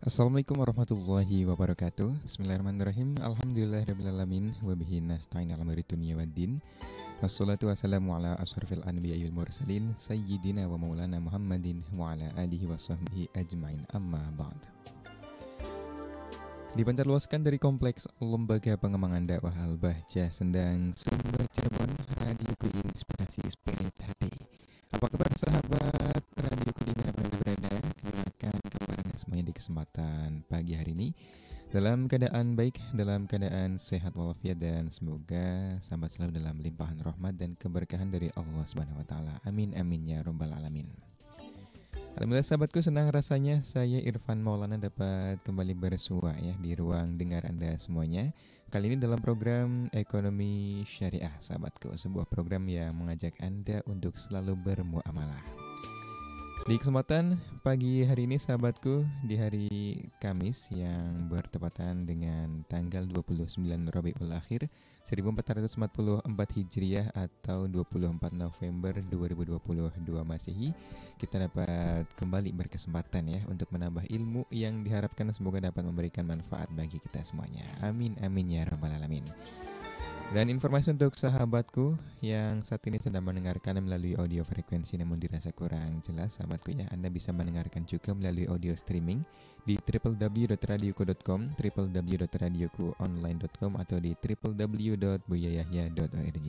Assalamualaikum warahmatullahi wabarakatuh. Bismillahirrahmanirrahim. Alhamdulillahirrahmanirrahim. Wabihi nasta'in alamari dunia wa din. Wassalatu wassalamu ala ashrafil anbiya wal mursalin sayyidina wa maulana Muhammadin wa ala alihi wa sahbihi ajmain, amma ba'd. Dipancarluaskan dari Kompleks Lembaga Pengembangan Dakwah Al-Bahjah Sendang Sumber Cirebon, RadioQu Inspirasi Spirit Hati. Apa kabar sahabat RadioQu dimanapun berada? Silakan kabarnya semuanya di kesempatan pagi hari ini dalam keadaan baik, dalam keadaan sehat walafiat, dan semoga sahabat selalu dalam limpahan rahmat dan keberkahan dari Allah Subhanahu wa taala. Amin amin ya rabbal alamin. Alhamdulillah sahabatku, senang rasanya saya Irfan Maulana dapat kembali bersua ya di ruang dengar Anda semuanya. Kali ini dalam program Ekonomi Syariah sahabatku, sebuah program yang mengajak Anda untuk selalu bermuamalah. Di kesempatan pagi hari ini sahabatku, di hari Kamis yang bertepatan dengan tanggal 29 Rabiul Akhir 1444 Hijriah atau 24 November 2022 Masehi, kita dapat kembali berkesempatan ya untuk menambah ilmu yang diharapkan semoga dapat memberikan manfaat bagi kita semuanya. Amin amin ya rabbal alamin. Dan informasi untuk sahabatku yang saat ini sedang mendengarkan melalui audio frekuensi namun dirasa kurang jelas sahabatku ya, Anda bisa mendengarkan juga melalui audio streaming di www.radioku.com, www.radiokuonline.com, atau di www.buyayahya.org.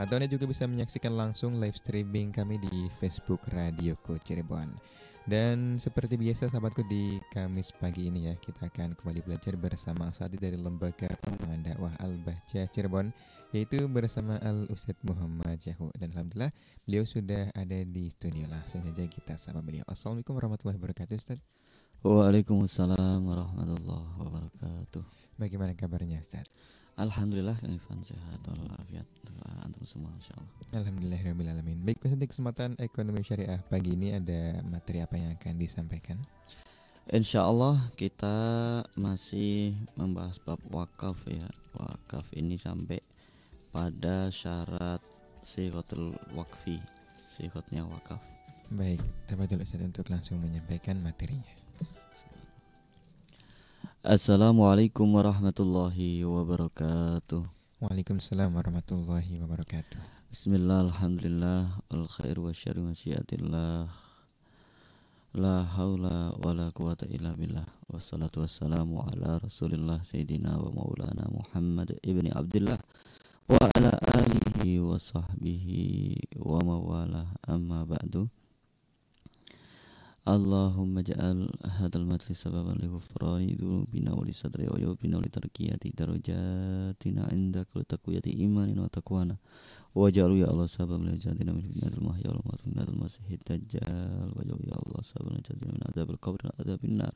Atau Anda juga bisa menyaksikan langsung live streaming kami di Facebook RadioQu Cirebon. Dan seperti biasa sahabatku, di Kamis pagi ini ya kita akan kembali belajar bersama asatidz dari Lembaga Pengembangan Dakwah Al-Bahjah Cirebon, yaitu bersama Al-Ustadz Muhammad Jauh. Dan alhamdulillah beliau sudah ada di studio, langsung saja kita sapa beliau. Assalamualaikum warahmatullahi wabarakatuh Ustadz. Waalaikumsalam warahmatullahi wabarakatuh. Bagaimana kabarnya Ustadz? Alhamdulillah Kang Irfan, sehat walafiat, antum semua insyaallah. Alhamdulillahirabbil alamin. Baik, pada kesempatan Ekonomi Syariah pagi ini ada materi apa yang akan disampaikan? Insyaallah kita masih membahas bab wakaf ya. Wakaf ini sampai pada syarat sihotul wakfi, sihotnya wakaf. Baik, tabadul Ustaz untuk langsung menyampaikan materinya. Assalamualaikum warahmatullahi wabarakatuh. Waalaikumsalam warahmatullahi wabarakatuh. Bismillah, alhamdulillah, al-khair wa syarri masyiatillah, la hawla wa la quwata illa billah, wassalatu wassalamu ala rasulillah sayyidina wa maulana Muhammad ibni Abdullah wa ala alihi wa sahbihi wa mawalah, amma ba'du. Allahumma ja'al hadal majlis sababan li ghufrani dhunubina wa li sadri wa yawbina li tarqiyati darajatina indaka wa taqwiyati imanina wa taqwana wa ja'alu ya Allah sababan li jannatina min fitnatil mahya wal mamat minal masihid dajjal wa ja'alu ya Allah sababan li jannatina min adzabil qabri wa adzabin nar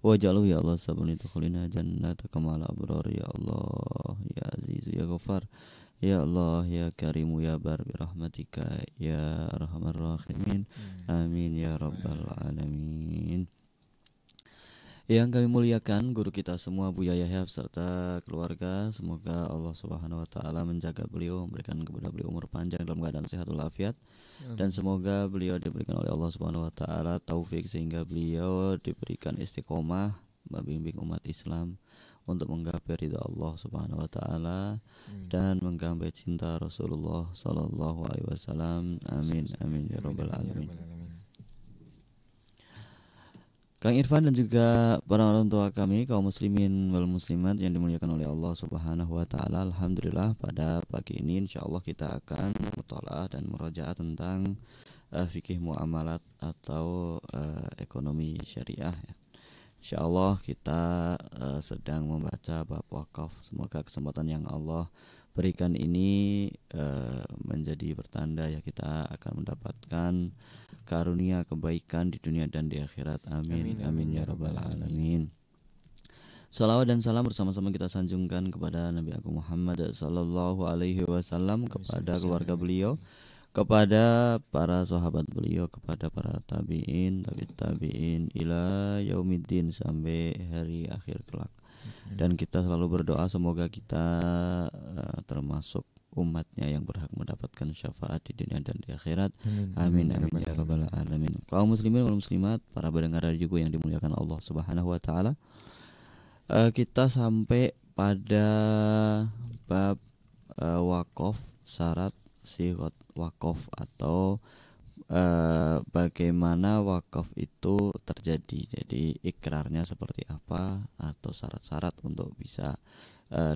wa ja'alu ya Allah sababan li tukhulina jannataka ma'al abrar ya Allah ya aziz ya ghafar ya Allah ya Karimu ya Bar bi rahmatika ya arhamar rahimin. Amin ya rabbal alamin. Yang kami muliakan guru kita semua Buya Yahya serta keluarga, semoga Allah Subhanahu wa taala menjaga beliau, memberikan kepada beliau umur panjang dalam keadaan sehat walafiat, dan semoga beliau diberikan oleh Allah Subhanahu wa taala taufik sehingga beliau diberikan istiqomah membimbing umat Islam untuk menggapai ridha Allah Subhanahu wa taala dan menggapai cinta Rasulullah sallallahu alaihi wasallam. Amin amin ya rabbal alamin. Kang Irfan dan juga para orang tua kami, kaum muslimin wal muslimat yang dimuliakan oleh Allah Subhanahu wa taala, alhamdulillah pada pagi ini insyaallah kita akan mutolaah dan murajaah tentang fikih muamalat atau ekonomi syariah ya. Insyaallah kita sedang membaca bab wakaf. Semoga kesempatan yang Allah berikan ini menjadi pertanda ya kita akan mendapatkan karunia kebaikan di dunia dan di akhirat. Amin amin, amin ya rabbal alamin. Salawat dan salam bersama-sama kita sanjungkan kepada Nabi Agung Muhammad sallallahu alaihi wasallam, kepada keluarga beliau, kepada para sahabat beliau, kepada para tabi'in, tabi'in ila yaumiddin sampai hari akhir kelak. Dan kita selalu berdoa semoga kita termasuk umatnya yang berhak mendapatkan syafaat di dunia dan di akhirat. Amin, amin, amin ya rabbal alamin. Kaum muslimin wal muslimat, para pendengar radio yang dimuliakan Allah Subhanahu wa taala, kita sampai pada bab wakaf, syarat sihot wakaf atau bagaimana wakaf itu terjadi. Jadi ikrarnya seperti apa atau syarat-syarat untuk bisa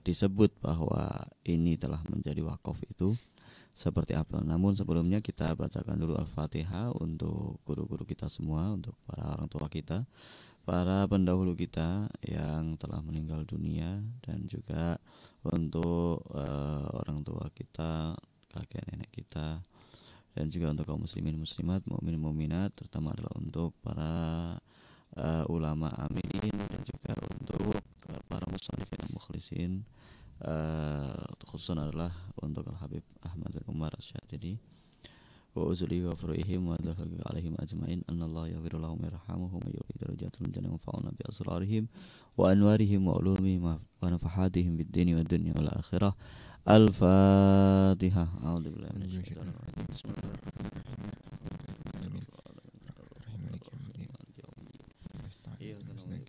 disebut bahwa ini telah menjadi wakaf itu seperti apa. Namun sebelumnya kita bacakan dulu Al-Fatihah untuk guru-guru kita semua, untuk para orang tua kita, para pendahulu kita yang telah meninggal dunia, dan juga untuk orang tua kita, kakek nenek kita, dan juga untuk kaum muslimin muslimat, mu'min mu'minat, terutama adalah untuk para ulama amilin, dan juga untuk para musannifin mukhlisin, khususnya adalah untuk Al-Habib Ahmad bin Umar Asy-Syatini. وأزلي وفرئهم وأدخل عليهم أجمعين أن الله يغفر لهم ويرحمهم ويريد رجعتهم الجنة وانفعنا بأسرارهم وأنوارهم وعلومهم ونفحاتهم بالدين والدنيا والآخرة الفاتحة. أعوذ بالله من الشيطان الرجيم. بسم الله الرحمن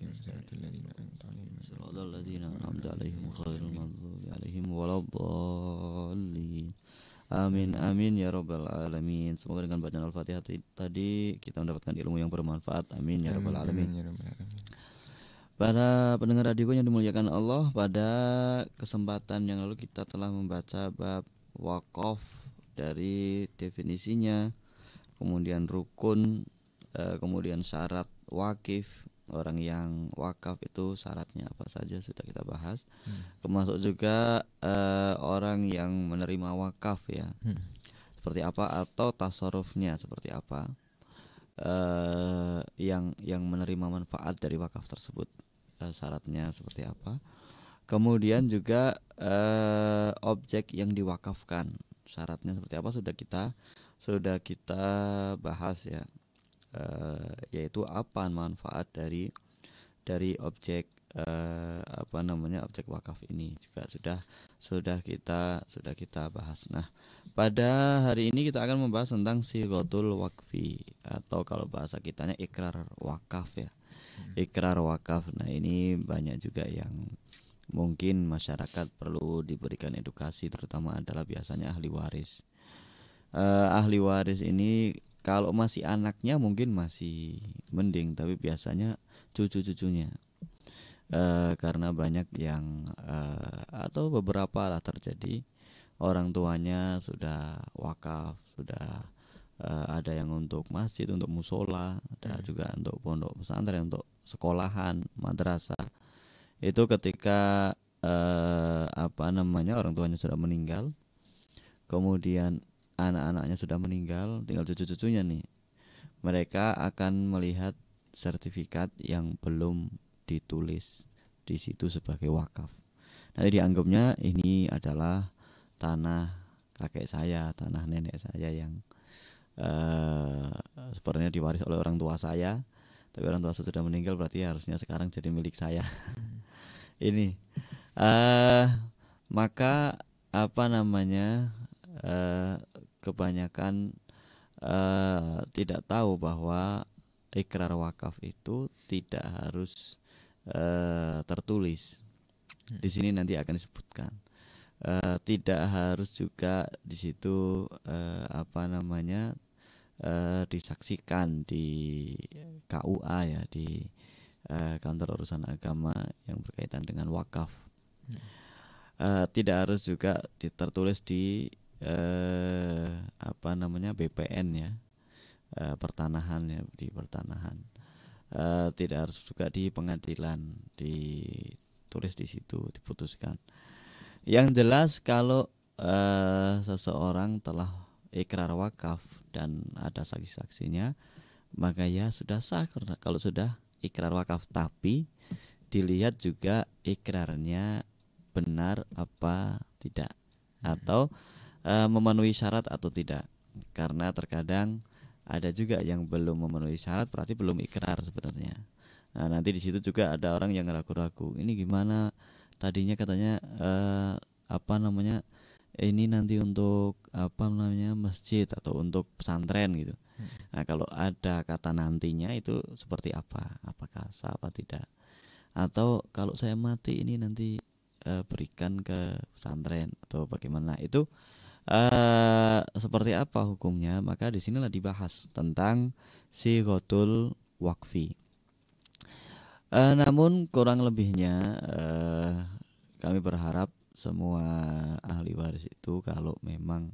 الرحيم. صراط الذين أنعمت عليهم غير المغضوب عليهم ولا الضالين. Amin, amin ya rabbal alamin. Semoga dengan bacaan Al-Fatihah tadi kita mendapatkan ilmu yang bermanfaat. Amin ya rabbal alamin. Para pendengar radio yang dimuliakan Allah, pada kesempatan yang lalu kita telah membaca bab wakaf dari definisinya, kemudian rukun, kemudian syarat wakif, orang yang wakaf itu syaratnya apa saja sudah kita bahas. Termasuk juga orang yang menerima wakaf ya, seperti apa, atau tasarrufnya seperti apa, yang menerima manfaat dari wakaf tersebut, syaratnya seperti apa. Kemudian juga objek yang diwakafkan, syaratnya seperti apa sudah kita bahas ya. Yaitu apa manfaat dari objek objek wakaf ini juga sudah kita bahas. Nah, pada hari ini kita akan membahas tentang sighatul wakfi, atau kalau bahasa kitanya ikrar wakaf ya. Ikrar wakaf. Nah, ini banyak juga yang mungkin masyarakat perlu diberikan edukasi, terutama adalah biasanya ahli waris. Ahli waris ini kalau masih anaknya mungkin masih mending, tapi biasanya cucu-cucunya, karena banyak yang atau beberapa lah terjadi orang tuanya sudah wakaf, sudah ada yang untuk masjid, untuk musola, ada juga untuk pondok pesantren, untuk sekolahan, madrasah. Itu ketika orang tuanya sudah meninggal, kemudian anak-anaknya sudah meninggal, tinggal cucu-cucunya nih, mereka akan melihat sertifikat yang belum ditulis di situ sebagai wakaf. Nanti dianggapnya ini adalah tanah kakek saya, tanah nenek saya yang sebenarnya diwaris oleh orang tua saya, tapi orang tua saya sudah meninggal, berarti harusnya sekarang jadi milik saya. Ini maka kebanyakan tidak tahu bahwa ikrar wakaf itu tidak harus tertulis. Di sini nanti akan disebutkan. Tidak harus juga di situ disaksikan di KUA ya, di kantor urusan agama yang berkaitan dengan wakaf. Tidak harus juga tertulis di BPN ya, pertanahan ya, di pertanahan. Tidak harus juga di pengadilan ditulis di situ, diputuskan. Yang jelas kalau seseorang telah ikrar wakaf dan ada saksi-saksinya, maka ya sudah sah karena kalau sudah ikrar wakaf. Tapi dilihat juga ikrarnya benar apa tidak, atau memenuhi syarat atau tidak, karena terkadang ada juga yang belum memenuhi syarat, berarti belum ikrar sebenarnya. Nah, nanti di situ juga ada orang yang ragu-ragu, ini gimana, tadinya katanya ini nanti untuk apa namanya masjid atau untuk pesantren gitu. Nah, kalau ada kata nantinya itu seperti apa? Apakah sah apa tidak? Atau kalau saya mati ini nanti berikan ke pesantren atau bagaimana? Itu seperti apa hukumnya? Maka di sinilah dibahas tentang sighatul wakfi. Namun kurang lebihnya kami berharap semua ahli waris itu kalau memang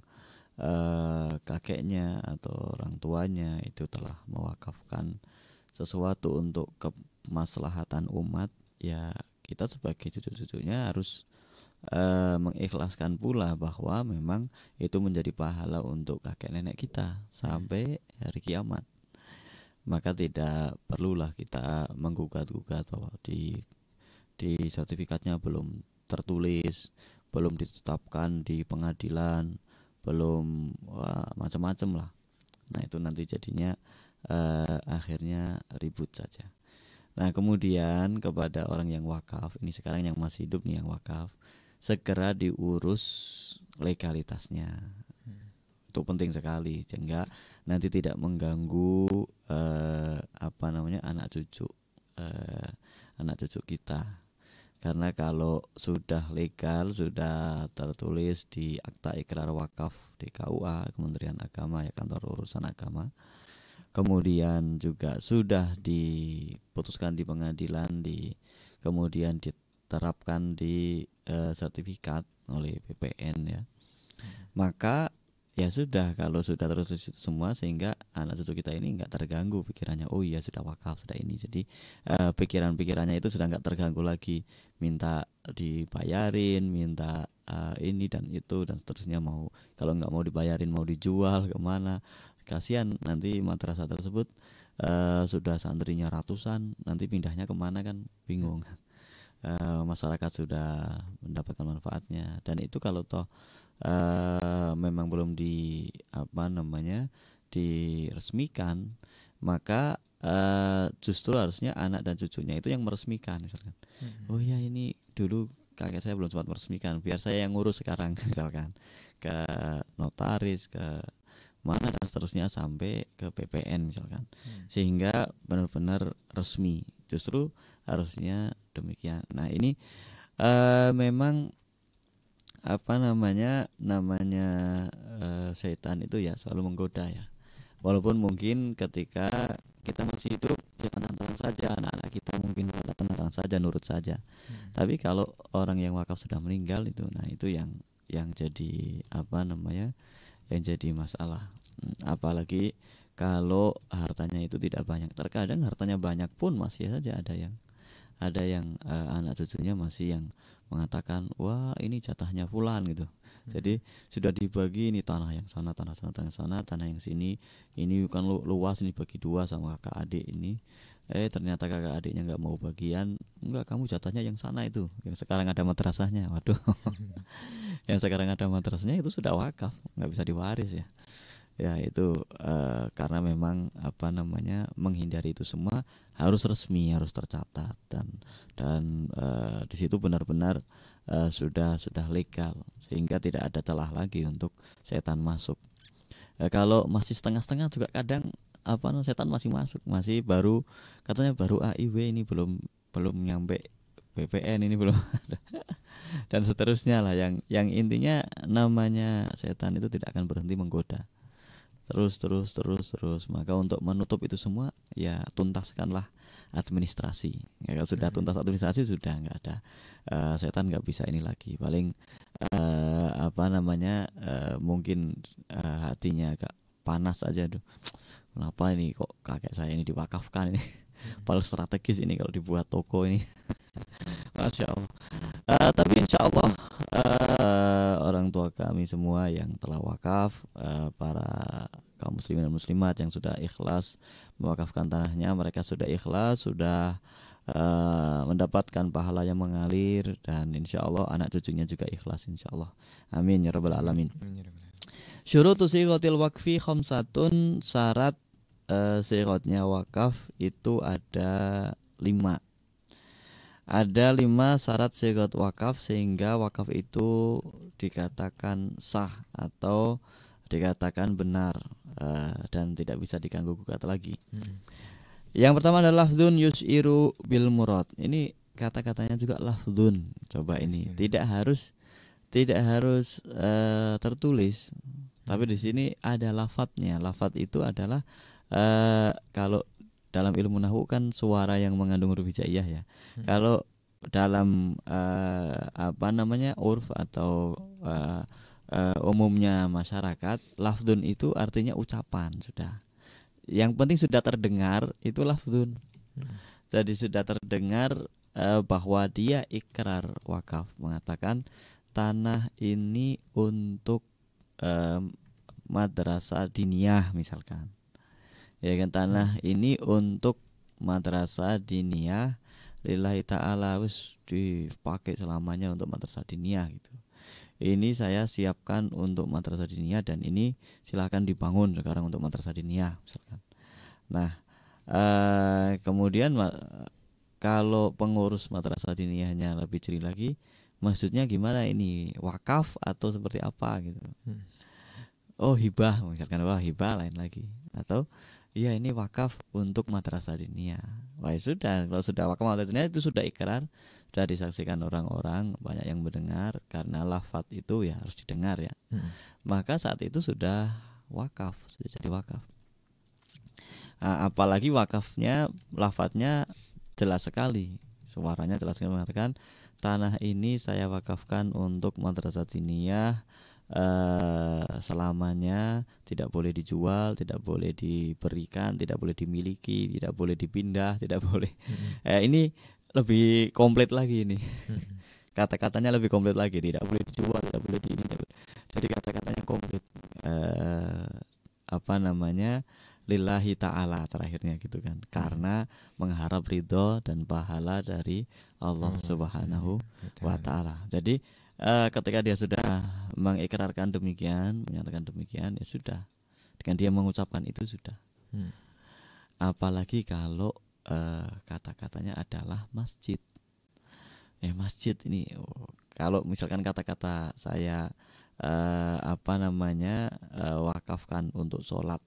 kakeknya atau orang tuanya itu telah mewakafkan sesuatu untuk kemaslahatan umat, ya kita sebagai cucu-cucunya harus mengikhlaskan pula bahwa memang itu menjadi pahala untuk kakek nenek kita sampai hari kiamat. Maka tidak perlulah kita menggugat-gugat bahwa di sertifikatnya belum tertulis, belum ditetapkan di pengadilan, belum macam-macam lah. Nah itu nanti jadinya akhirnya ribut saja. Nah kemudian kepada orang yang wakaf, ini sekarang yang masih hidup nih yang wakaf, segera diurus legalitasnya. Itu penting sekali, sehingga nanti tidak mengganggu apa namanya anak cucu kita. Karena kalau sudah legal, sudah tertulis di akta ikrar wakaf di KUA, Kementerian Agama ya, Kantor Urusan Agama. Kemudian juga sudah diputuskan di pengadilan, kemudian diterapkan di sertifikat oleh BPN ya. Maka ya sudah, kalau sudah terus itu semua, sehingga anak cucu kita ini nggak terganggu pikirannya. Oh iya sudah wakaf, sudah ini. Jadi pikiran-pikirannya itu sudah nggak terganggu lagi. Minta dibayarin, minta ini dan itu dan seterusnya. Mau kalau nggak mau dibayarin mau dijual kemana? Kasihan nanti madrasah tersebut sudah santrinya ratusan, nanti pindahnya kemana kan bingung. Masyarakat sudah mendapatkan manfaatnya, dan itu kalau toh memang belum di apa namanya diresmikan, maka justru harusnya anak dan cucunya itu yang meresmikan. Misalkan oh ya ini dulu kakek saya belum sempat meresmikan, biar saya yang ngurus sekarang misalkan, ke notaris, ke mana dan seterusnya, sampai ke BPN misalkan, sehingga benar-benar resmi. Justru harusnya demikian. Nah ini memang apa namanya setan itu ya selalu menggoda ya, walaupun mungkin ketika kita masih hidup ya tenang-tenang saja, anak-anak kita mungkin pada tenang-tenang saja, nurut saja. Tapi kalau orang yang wakaf sudah meninggal itu, nah itu yang jadi apa namanya yang jadi masalah. Apalagi kalau hartanya itu tidak banyak, terkadang hartanya banyak pun masih saja ada yang anak cucunya masih yang mengatakan wah ini jatahnya fulan gitu. Jadi sudah dibagi, ini tanah yang sana, tanah yang sini, ini bukan luas, ini bagi dua sama kakak adik ini. Ternyata kakak adiknya nggak mau bagian, enggak kamu jatahnya yang sana itu, yang sekarang ada madrasahnya. Waduh, yang sekarang ada madrasahnya itu sudah wakaf, nggak bisa diwaris ya. Ya itu karena memang apa namanya menghindari itu semua harus resmi, harus tercatat, dan di situ benar-benar sudah legal, sehingga tidak ada celah lagi untuk setan masuk. Kalau masih setengah-setengah juga kadang apa setan masih masuk, masih baru katanya baru AIW, ini belum nyampe BPN, ini belum ada dan seterusnya lah. Yang intinya namanya setan itu tidak akan berhenti menggoda. Terus. Maka untuk menutup itu semua, ya tuntaskanlah administrasi. Ya, kalau sudah tuntas administrasi, sudah nggak ada setan nggak bisa ini lagi. Paling mungkin hatinya agak panas aja, aduh, kenapa ini kok kakek saya ini diwakafkan ini? Paling strategis ini kalau dibuat toko ini. Masya Allah. Tapi insya Allah orang tua kami semua yang telah wakaf, para kaum muslimin dan muslimat yang sudah ikhlas mewakafkan tanahnya, mereka sudah ikhlas, sudah mendapatkan pahala yang mengalir, dan insya Allah anak cucunya juga ikhlas insya Allah. Amin ya rabbal alamin. Syurutu sighatil wakfi khamsatun, syarat sighatnya wakaf itu ada 5. Ada 5 syarat sighat wakaf, sehingga wakaf itu dikatakan sah atau dikatakan benar dan tidak bisa diganggu gugat lagi. Yang pertama adalah lafzun yus'iru bil murad. Ini kata-katanya juga lafzun. Coba ini tidak harus tertulis, tapi di sini ada lafadznya. Lafadz itu adalah kalau dalam ilmu nahwu kan suara yang mengandung huruf hijaiyah ya. Kalau dalam urf atau umumnya masyarakat, lafdun itu artinya ucapan sudah. Yang penting sudah terdengar itu lafdun. Jadi sudah terdengar bahwa dia ikrar wakaf, mengatakan tanah ini untuk madrasah diniyah misalkan. Ya kan, tanah ini untuk madrasah diniyah lillahi ta'ala, wis dipakai selamanya untuk madrasah diniyah gitu. Ini saya siapkan untuk madrasah diniyah dan ini silahkan dibangun sekarang untuk madrasah diniyah misalkan. Nah kemudian kalau pengurus madrasah diniyahnya lebih jeli lagi, maksudnya gimana ini, wakaf atau seperti apa gitu. Oh hibah misalkan, wah hibah lain lagi. Atau iya ini wakaf untuk madrasah diniyah. Wah sudah, kalau sudah wakaf madrasah diniyah itu sudah ikrar, sudah disaksikan orang-orang, banyak yang mendengar karena lafadz itu ya harus didengar ya. Maka saat itu sudah wakaf, sudah jadi wakaf. Apalagi wakafnya, lafadznya jelas sekali, suaranya jelas sekali mengatakan tanah ini saya wakafkan untuk madrasah diniyah. Selamanya, tidak boleh dijual, tidak boleh diberikan, tidak boleh dimiliki, tidak boleh dipindah, tidak boleh. Ini lebih komplit lagi ini. Kata-katanya lebih komplit lagi, tidak boleh dijual, tidak boleh diini. Jadi kata-katanya komplit. Lillahi ta'ala terakhirnya gitu kan. Karena mengharap ridho dan pahala dari Allah Subhanahu wa ta'ala. Jadi ketika dia sudah mengikrarkan demikian, menyatakan demikian, ya sudah, dengan dia mengucapkan itu sudah. Apalagi kalau kata-katanya adalah masjid. Masjid ini, kalau misalkan kata-kata saya wakafkan untuk sholat,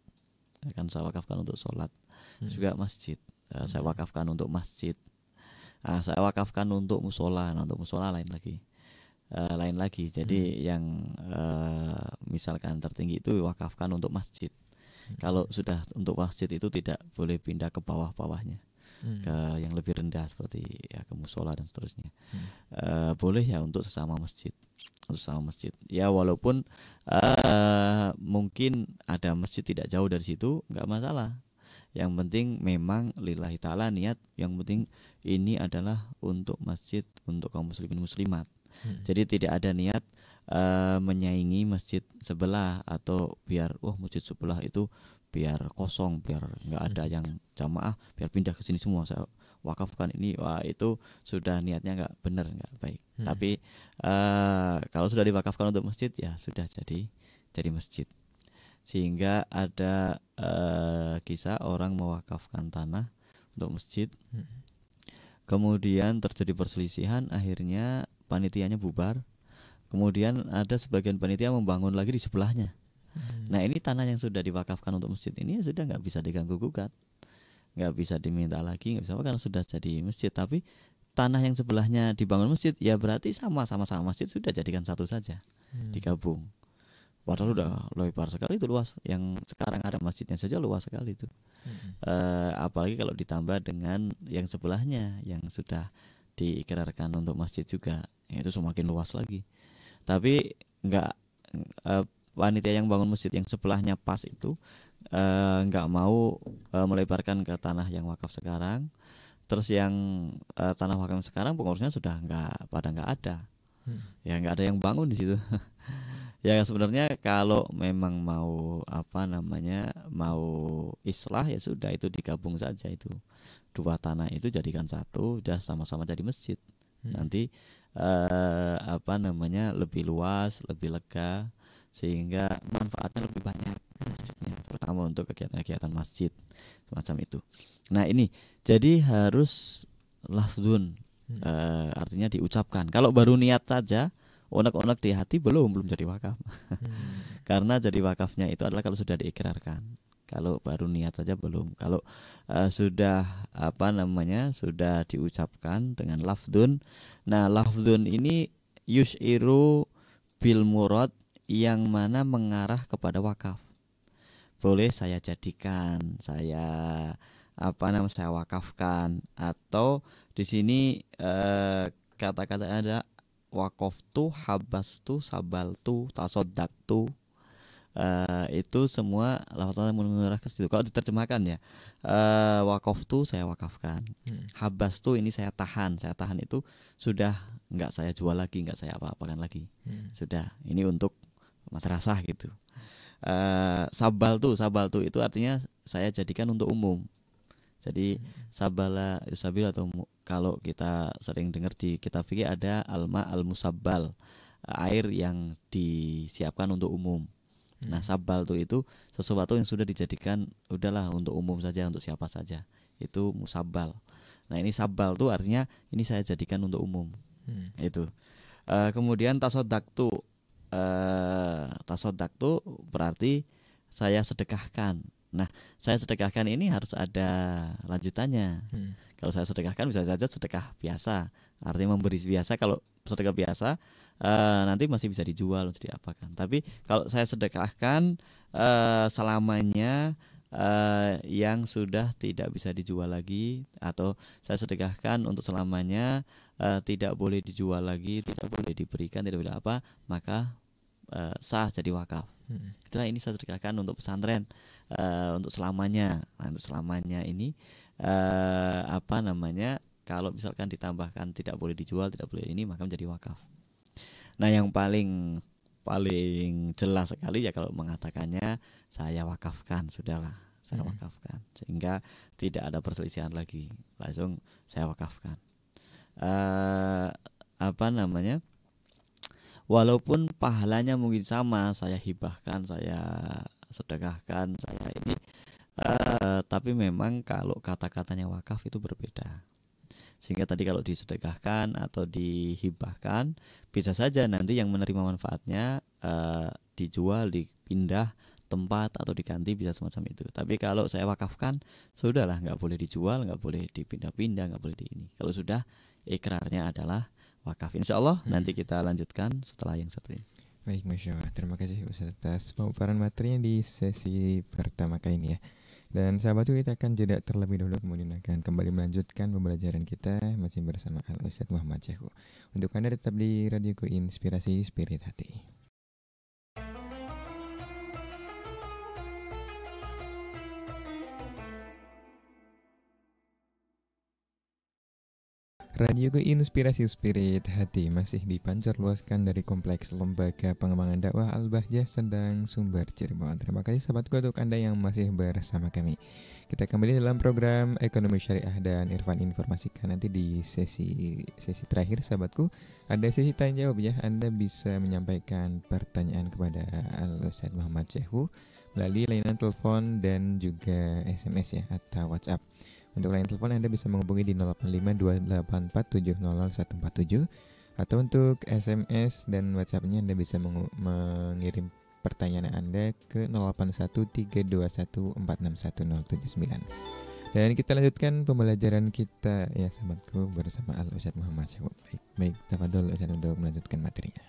kan saya wakafkan untuk sholat, juga masjid. Saya wakafkan untuk masjid. Saya wakafkan untuk musola, lain lagi. Jadi yang misalkan tertinggi itu wakafkan untuk masjid. Kalau sudah untuk masjid itu tidak boleh pindah ke bawah-bawahnya, ke yang lebih rendah seperti ya, ke musola dan seterusnya. Boleh ya untuk sesama masjid, ya walaupun mungkin ada masjid tidak jauh dari situ, nggak masalah. Yang penting memang lillahi ta'ala niat, yang penting ini adalah untuk masjid, untuk kaum muslimin muslimat. Jadi tidak ada niat menyaingi masjid sebelah atau biar masjid sebelah itu biar kosong, biar nggak ada yang jamaah, biar pindah ke sini semua saya wakafkan ini. Wah itu sudah niatnya nggak benar, nggak baik. Tapi kalau sudah diwakafkan untuk masjid ya sudah jadi masjid. Sehingga ada kisah orang mewakafkan tanah untuk masjid, kemudian terjadi perselisihan, akhirnya panitianya bubar, kemudian ada sebagian panitia membangun lagi di sebelahnya. Nah ini tanah yang sudah diwakafkan untuk masjid ini ya sudah nggak bisa diganggu gugat, nggak bisa diminta lagi, nggak bisa apa, karena sudah jadi masjid. Tapi tanah yang sebelahnya dibangun masjid ya berarti sama-sama masjid, sudah jadikan satu saja, digabung. Padahal udah lebar sekali itu, luas, yang sekarang ada masjidnya saja luas sekali itu. Apalagi kalau ditambah dengan yang sebelahnya yang sudah diikrarkan untuk masjid juga, ya, itu semakin luas lagi. Tapi nggak, panitia yang bangun masjid yang sebelahnya pas itu nggak mau melebarkan ke tanah yang wakaf sekarang. Terus yang tanah wakaf sekarang pengurusnya sudah nggak ada, ya nggak ada yang bangun di situ. Ya sebenarnya kalau memang mau mau islah ya sudah itu digabung saja, itu dua tanah itu jadikan satu, sudah sama-sama jadi masjid. Nanti lebih luas, lebih lega, sehingga manfaatnya lebih banyak masjidnya, terutama untuk kegiatan-kegiatan masjid semacam itu. Nah ini jadi harus lafzun, artinya diucapkan. Kalau baru niat saja unek-unek di hati belum jadi wakaf. Karena jadi wakafnya itu adalah kalau sudah diikrarkan. Kalau baru niat saja belum. Kalau sudah sudah diucapkan dengan lafdun. Nah, lafdun ini yus'iru bil murad, yang mana mengarah kepada wakaf. Boleh saya jadikan, saya saya wakafkan, atau di sini kata-kata ada wakoftu, habastu, sabaltu, tasoddaktu. Itu semua lafaz-lafaz mengarah ke situ. Kalau diterjemahkan ya, wakoftu saya wakafkan, habastu ini saya tahan. Saya tahan itu sudah nggak saya jual lagi, nggak saya apa-apakan lagi. Sudah, ini untuk madrasah gitu. Sabaltu itu artinya saya jadikan untuk umum. Jadi sabala yusabil, atau kalau kita sering dengar di kitab fikih ada alma al-musabbal, air yang disiapkan untuk umum. Nah, sabaltu itu sesuatu yang sudah dijadikan udahlah untuk umum saja, untuk siapa saja, itu musabbal. Nah, ini sabaltu artinya ini saya jadikan untuk umum. Itu kemudian tasoddaktu, tasoddaktu berarti saya sedekahkan. Nah, saya sedekahkan ini harus ada lanjutannya. Kalau saya sedekahkan bisa saja sedekah biasa, artinya memberi biasa. Kalau sedekah biasa nanti masih bisa dijual, masih diapakan. Tapi kalau saya sedekahkan selamanya, yang sudah tidak bisa dijual lagi, atau saya sedekahkan untuk selamanya, tidak boleh dijual lagi, tidak boleh diberikan, tidak boleh apa, maka sah jadi wakaf. Itulah, ini saya sedekahkan untuk pesantren untuk selamanya. Nah, untuk selamanya ini kalau misalkan ditambahkan tidak boleh dijual, tidak boleh ini, maka menjadi wakaf. Nah, yang paling jelas sekali ya kalau mengatakannya saya wakafkan, sudahlah saya wakafkan, sehingga tidak ada perselisihan lagi, langsung saya wakafkan. Walaupun pahalanya mungkin sama, saya hibahkan, saya sedekahkan, saya ini, tapi memang kalau kata-katanya wakaf itu berbeda. Sehingga tadi kalau disedekahkan atau dihibahkan, bisa saja nanti yang menerima manfaatnya dijual, dipindah tempat, atau diganti, bisa semacam itu. Tapi kalau saya wakafkan, sudahlah, nggak boleh dijual, nggak boleh dipindah-pindah, nggak boleh di ini. Kalau sudah ikrarnya adalah wakaf. Insya Allah nanti kita lanjutkan setelah yang satu ini. Baik, Masya Allah. Terima kasih Ustaz atas pemaparan materinya di sesi pertama kali ini ya. Dan sahabatku, kita akan jeda terlebih dahulu, kemudian akan kembali melanjutkan pembelajaran kita masih bersama Al-Ustadz Muhammad Jauh. Untuk Anda tetap di RadioQu, Inspirasi Spirit Hati. RadioQu, Inspirasi Spirit Hati masih dipancar luaskan dari Kompleks Lembaga Pengembangan Dakwah Al-Bahjah Sendang Sumber Cirebon. Terima kasih sahabatku untuk Anda yang masih bersama kami. Kita kembali dalam program Ekonomi Syariah dan Irfan informasikan nanti di sesi terakhir sahabatku. Ada sesi tanya jawab ya. Anda bisa menyampaikan pertanyaan kepada Al-Ustadz Muhammad Jauh melalui layanan telepon dan juga SMS ya, atau WhatsApp. Untuk layanan telepon Anda bisa menghubungi di 085284700147, atau untuk SMS dan WhatsApp-nya Anda bisa mengirim pertanyaan Anda ke 081321461079. Dan kita lanjutkan pembelajaran kita ya sahabatku bersama Al-Ustadz Muhammad Syahud. Baik, tafadhol Ustadz untuk melanjutkan materinya.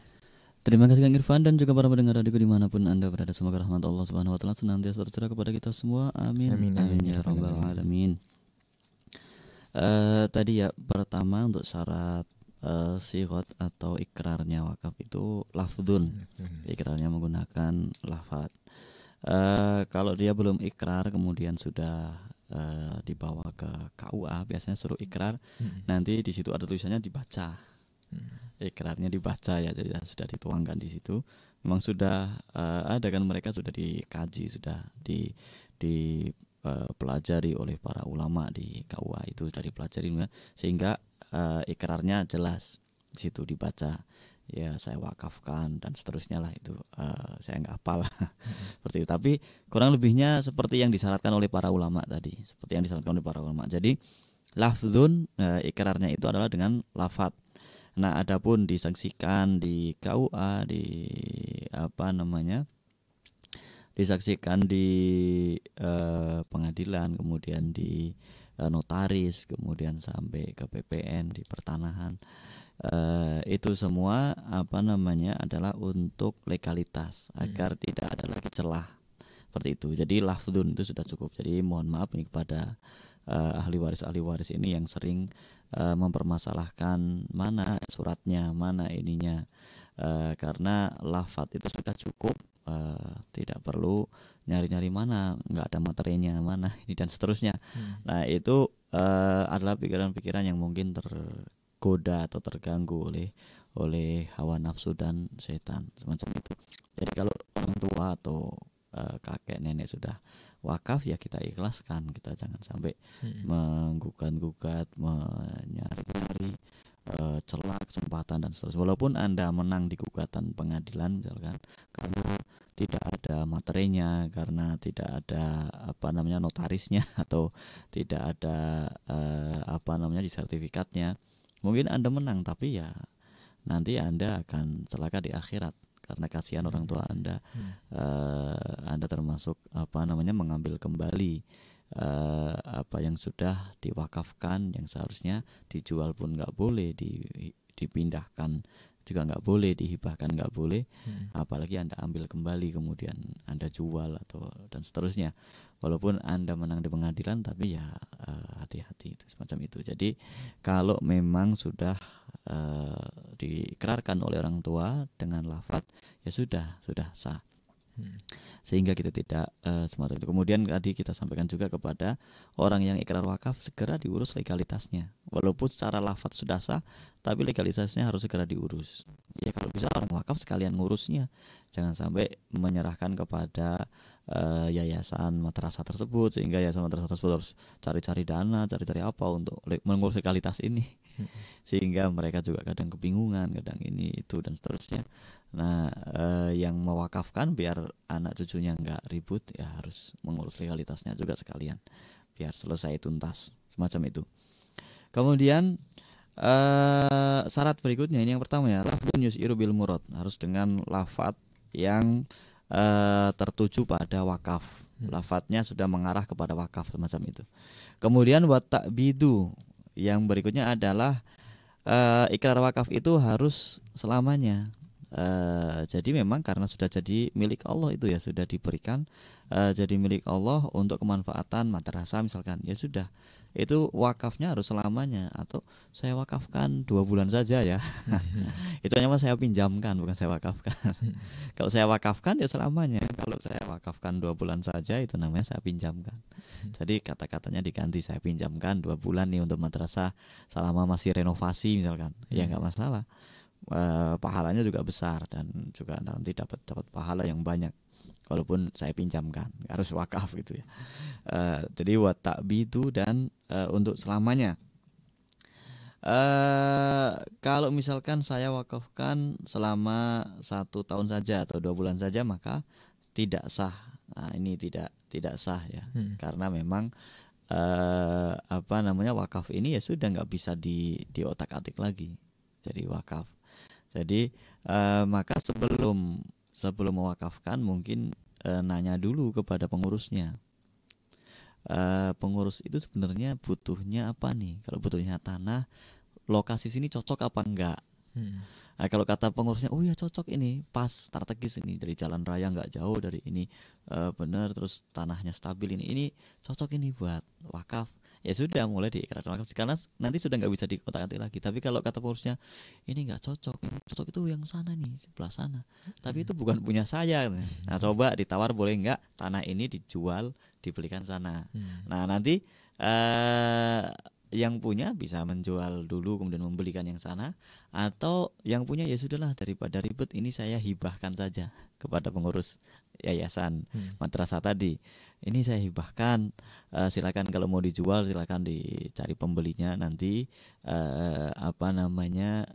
Terima kasih Kang Irfan dan juga para pendengar radio dimanapun Anda berada. Semoga rahmat Allah Subhanahu Wa Taala senantiasa tercurah kepada kita semua. Amin. Amin, amin ya Rabbal Alamin. Tadi ya, pertama untuk syarat sigot atau ikrarnya wakaf itu lafdun, ikrarnya menggunakan lafad. Kalau dia belum ikrar kemudian sudah dibawa ke KUA, biasanya suruh ikrar, nanti di situ ada tulisannya dibaca, ikrarnya dibaca ya, jadi sudah dituangkan di situ. Memang sudah ada kan, mereka sudah dikaji, sudah di pelajari oleh para ulama di KUA itu sudah dipelajari, sehingga ikrarnya jelas di situ dibaca ya, saya wakafkan dan seterusnya lah itu, saya nggak hafal seperti itu, tapi kurang lebihnya seperti yang disyaratkan oleh para ulama tadi, seperti yang disyaratkan oleh para ulama. Jadi lafzun, ikrarnya itu adalah dengan lafad, Nah, adapun disaksikan di KUA, di apa namanya, disaksikan di pengadilan, kemudian di notaris, kemudian sampai ke PPN, di pertanahan, itu semua apa namanya adalah untuk legalitas agar tidak ada lagi celah seperti itu. Jadi lafdun itu sudah cukup. Jadi mohon maaf nih kepada ahli waris ini yang sering mempermasalahkan mana suratnya, mana ininya, karena lafad itu sudah cukup, tidak perlu nyari-nyari mana, nggak ada materinya mana, ini dan seterusnya. Nah, itu adalah pikiran-pikiran yang mungkin tergoda atau terganggu oleh hawa nafsu dan setan semacam itu. Jadi kalau orang tua atau kakek nenek sudah wakaf, ya kita ikhlaskan, kita jangan sampai menggugat-gugat, menyari-nyari celah, kesempatan dan seterusnya. Walaupun Anda menang di gugatan pengadilan misalkan, karena tidak ada materinya, karena tidak ada apa namanya notarisnya, atau tidak ada apa namanya di sertifikatnya, mungkin Anda menang, tapi ya nanti Anda akan celaka di akhirat, karena kasihan orang tua Anda. Anda termasuk apa namanya mengambil kembali apa yang sudah diwakafkan, yang seharusnya dijual pun nggak boleh, dipindahkan juga nggak boleh, dihibahkan nggak boleh, apalagi Anda ambil kembali kemudian Anda jual atau dan seterusnya. Walaupun Anda menang di pengadilan, tapi ya hati-hati semacam itu. Jadi kalau memang sudah diikrarkan oleh orang tua dengan lafaz, ya sudah sah. Sehingga kita tidak semata itu. Kemudian tadi kita sampaikan juga kepada orang yang ikrar wakaf, segera diurus legalitasnya. Walaupun secara lafadz sudah sah, tapi legalitasnya harus segera diurus. Ya kalau bisa orang wakaf sekalian ngurusnya, jangan sampai menyerahkan kepada yayasan madrasah tersebut, sehingga yayasan madrasah tersebut harus cari-cari dana, cari-cari apa untuk mengurus legalitas ini, sehingga mereka juga kadang kebingungan, kadang ini itu dan seterusnya. Nah, yang mewakafkan biar anak cucunya nggak ribut, ya harus mengurus legalitasnya juga sekalian, biar selesai tuntas semacam itu. Kemudian syarat berikutnya, ini yang pertama ya, lafdun yus'iru bil murad, harus dengan lafadz yang tertuju pada wakaf, lafadznya sudah mengarah kepada wakaf semacam itu. Kemudian wa ta'bidu, yang berikutnya adalah ikrar wakaf itu harus selamanya. Jadi memang karena sudah jadi milik Allah itu, ya sudah diberikan jadi milik Allah untuk kemanfaatan madrasah misalkan, ya sudah, itu wakafnya harus selamanya. Atau saya wakafkan 2 bulan saja ya, itu hanya saya pinjamkan, bukan saya wakafkan. Kalau saya wakafkan ya selamanya, kalau saya wakafkan 2 bulan saja itu namanya saya pinjamkan. Jadi kata-katanya diganti, saya pinjamkan 2 bulan nih untuk madrasah selama masih renovasi misalkan, ya nggak masalah. Pahalanya juga besar dan juga nanti dapat pahala yang banyak walaupun saya pinjamkan, harus wakaf gitu ya. Jadi wa ta'bidu dan untuk selamanya. Kalau misalkan saya wakafkan selama 1 tahun saja atau 2 bulan saja, maka tidak sah. Nah, ini tidak sah ya, karena memang apa namanya wakaf ini ya sudah nggak bisa di otak-atik lagi, jadi wakaf. Jadi maka sebelum mewakafkan mungkin nanya dulu kepada pengurusnya. Pengurus itu sebenarnya butuhnya apa nih? Kalau butuhnya tanah, lokasi sini cocok apa enggak? Nah, kalau kata pengurusnya, oh ya cocok ini, pas strategis ini, dari jalan raya nggak jauh dari ini, bener, terus tanahnya stabil ini cocok ini buat wakaf. Ya sudah mulai diikrarkan wakaf, karena nanti sudah nggak bisa dikotak-atik lagi. Tapi kalau kata pengurusnya ini nggak cocok, ini cocok itu yang sana nih, sebelah sana, tapi itu bukan punya saya. Nah, coba ditawar, boleh nggak tanah ini dijual, dibelikan sana. Nah, nanti yang punya bisa menjual dulu kemudian membelikan yang sana, atau yang punya ya sudahlah daripada ribet, ini saya hibahkan saja kepada pengurus yayasan madrasah tadi. Ini saya hibahkan, silakan kalau mau dijual silakan dicari pembelinya, nanti apa namanya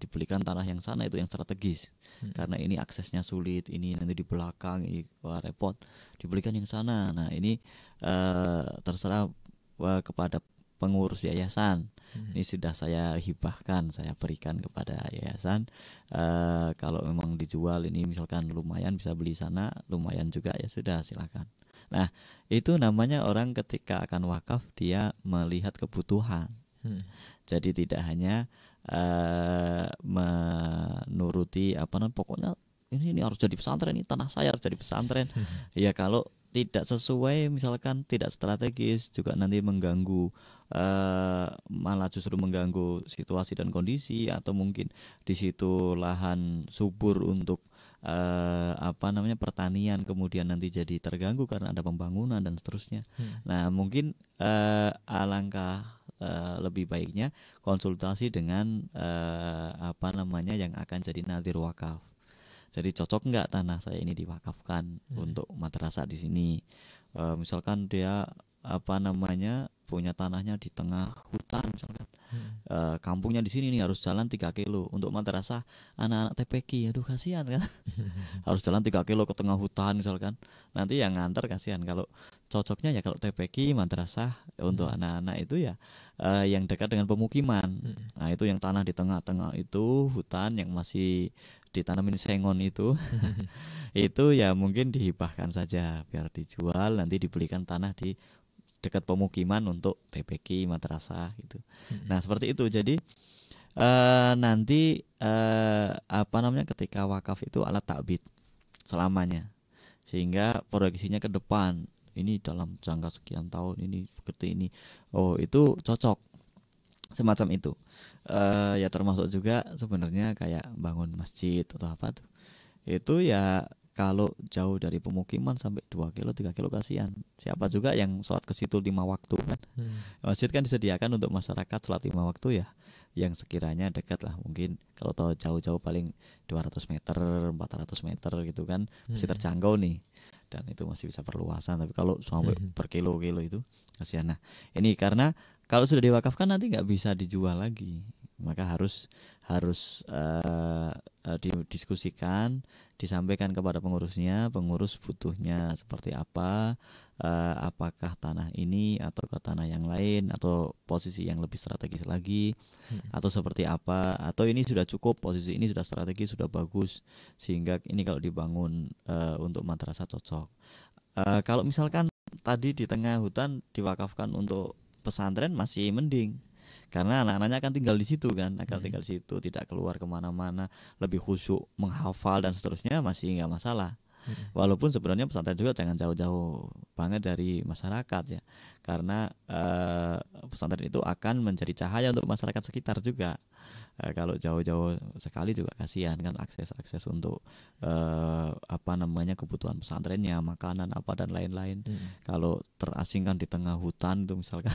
dibelikan tanah yang sana itu yang strategis, karena ini aksesnya sulit, ini nanti di belakang, ini wah, repot, dibelikan yang sana. Nah, ini terserah kepada pengurus yayasan. Ini sudah saya hibahkan, saya berikan kepada yayasan. Kalau memang dijual ini misalkan lumayan, bisa beli sana, lumayan juga ya sudah silakan. Nah itu namanya orang ketika akan wakaf dia melihat kebutuhan. Jadi tidak hanya menuruti apa namanya pokoknya ini harus jadi pesantren, ini tanah saya harus jadi pesantren. Ya kalau tidak sesuai misalkan tidak strategis juga nanti mengganggu, malah justru mengganggu situasi dan kondisi, atau mungkin di situ lahan subur untuk apa namanya pertanian kemudian nanti jadi terganggu karena ada pembangunan dan seterusnya. Nah mungkin alangkah lebih baiknya konsultasi dengan apa namanya yang akan jadi nadhir wakaf. Jadi cocok nggak tanah saya ini diwakafkan untuk madrasah di sini? Misalkan dia apa namanya punya tanahnya di tengah hutan, misalkan kampungnya di sini nih harus jalan 3 kilo untuk madrasah anak-anak TPQ. Aduh kasihan kan, harus jalan 3 kilo ke tengah hutan misalkan. Nanti yang nganter kasihan. Kalau cocoknya ya kalau TPQ madrasah untuk anak-anak itu ya yang dekat dengan pemukiman. Nah itu yang tanah di tengah-tengah itu hutan yang masih ditanamin sengon itu itu ya mungkin dihibahkan saja biar dijual, nanti dibelikan tanah di dekat pemukiman untuk TPQ madrasah gitu. Nah seperti itu. Jadi nanti apa namanya ketika wakaf itu alat takbid selamanya, sehingga proyeksinya ke depan ini dalam jangka sekian tahun ini seperti ini, oh itu cocok semacam itu. Ya termasuk juga sebenarnya kayak bangun masjid atau apa tuh, itu ya kalau jauh dari pemukiman sampai 2 kilo 3 kilo kasihan, siapa juga yang sholat ke situ 5 waktu kan. Masjid kan disediakan untuk masyarakat sholat 5 waktu ya, yang sekiranya dekat lah, mungkin kalau tahu jauh-jauh paling 200 meter 400 meter gitu kan, masih terjangkau nih, dan itu masih bisa perluasan. Tapi kalau sampai berkilo-kilo itu kasihan. Nah ini karena kalau sudah diwakafkan nanti nggak bisa dijual lagi, maka harus didiskusikan, disampaikan kepada pengurusnya. Pengurus butuhnya seperti apa, apakah tanah ini atau ke tanah yang lain, atau posisi yang lebih strategis lagi, atau seperti apa, atau ini sudah cukup, posisi ini sudah strategis, sudah bagus, sehingga ini kalau dibangun untuk madrasah cocok. Kalau misalkan tadi di tengah hutan diwakafkan untuk pesantren masih mending, karena anak-anaknya akan tinggal di situ kan, akan tinggal di situ, tidak keluar kemana-mana, lebih khusyuk menghafal dan seterusnya, masih nggak masalah. Walaupun sebenarnya pesantren juga jangan jauh-jauh banget dari masyarakat ya, karena pesantren itu akan menjadi cahaya untuk masyarakat sekitar juga. Kalau jauh-jauh sekali juga kasihan kan, akses-akses untuk apa namanya kebutuhan pesantrennya, makanan apa dan lain-lain. Kalau terasingkan di tengah hutan itu misalkan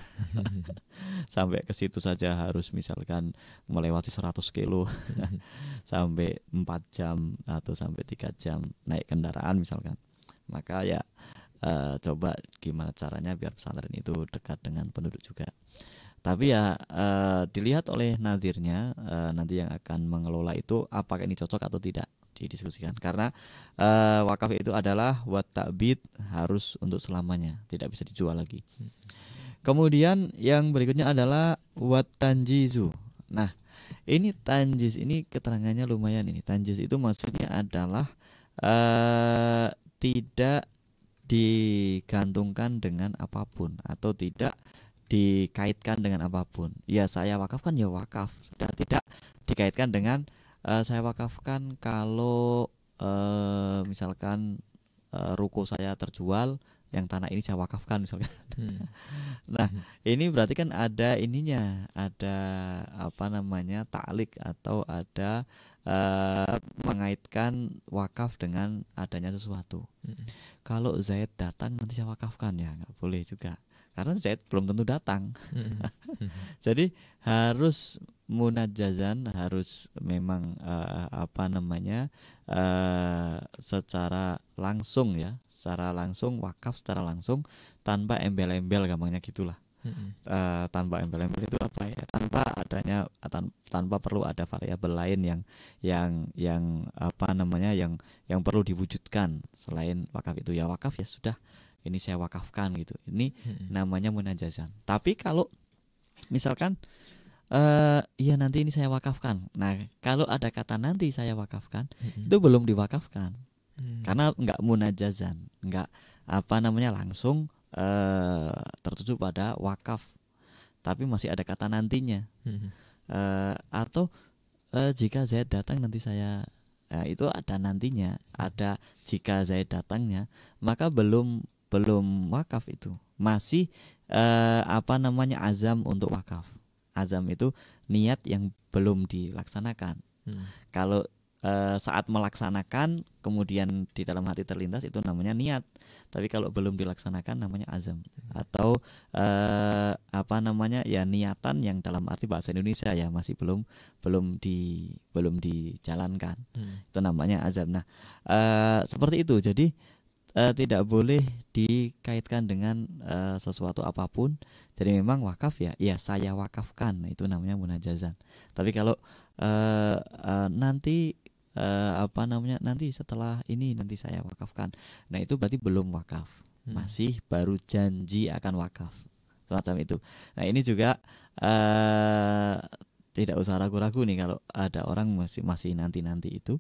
sampai ke situ saja harus misalkan melewati 100 kilo sampai 4 jam atau sampai 3 jam naik kendaraan misalkan. Maka ya coba gimana caranya biar pesantren itu dekat dengan penduduk juga. Tapi ya dilihat oleh nadhirnya nanti yang akan mengelola itu, apakah ini cocok atau tidak, didiskusikan. Karena wakaf itu adalah wat ta'bid, harus untuk selamanya, tidak bisa dijual lagi. Kemudian yang berikutnya adalah wat tanjizu. Nah ini tanjiz, ini keterangannya lumayan ini. Tanjiz itu maksudnya adalah tidak digantungkan dengan apapun atau tidak dikaitkan dengan apapun. Ya saya wakafkan ya wakaf, tidak dikaitkan dengan saya wakafkan kalau misalkan ruko saya terjual, yang tanah ini saya wakafkan misalkan. Nah ini berarti kan ada ininya, ada apa namanya ta'lik, atau ada mengaitkan wakaf dengan adanya sesuatu. Kalau Zaid datang nanti saya wakafkan, ya nggak boleh juga, karena Zaid belum tentu datang. Jadi harus munajazan, harus memang apa namanya secara langsung ya, secara langsung wakaf secara langsung tanpa embel-embel, gampangnya gitulah. Tanpa embel-embel itu apa ya, tanpa adanya tanpa perlu ada variabel lain yang apa namanya yang perlu diwujudkan selain wakaf itu. Ya wakaf ya sudah, ini saya wakafkan gitu. Ini namanya munajazan. Tapi kalau Misalkan ya nanti ini saya wakafkan. Nah, kalau ada kata nanti saya wakafkan, itu belum diwakafkan. Karena nggak munajazan, nggak langsung tertuju pada wakaf. Tapi masih ada kata nantinya. Atau jika saya datang nanti saya, itu ada nantinya, ada jika saya datangnya, maka belum wakaf itu. Masih azam untuk wakaf. Azam itu niat yang belum dilaksanakan. Kalau saat melaksanakan kemudian di dalam hati terlintas, itu namanya niat. Tapi kalau belum dilaksanakan namanya azam. Atau niatan yang dalam arti bahasa Indonesia ya masih belum dijalankan. Itu namanya azam. Nah, seperti itu. Jadi tidak boleh dikaitkan dengan sesuatu apapun. Jadi memang wakaf ya saya wakafkan, itu namanya munajazan. Tapi kalau nanti setelah ini nanti saya wakafkan, nah itu berarti belum wakaf, masih baru janji akan wakaf, semacam itu. Nah ini juga tidak usah ragu-ragu nih, kalau ada orang masih nanti-nanti itu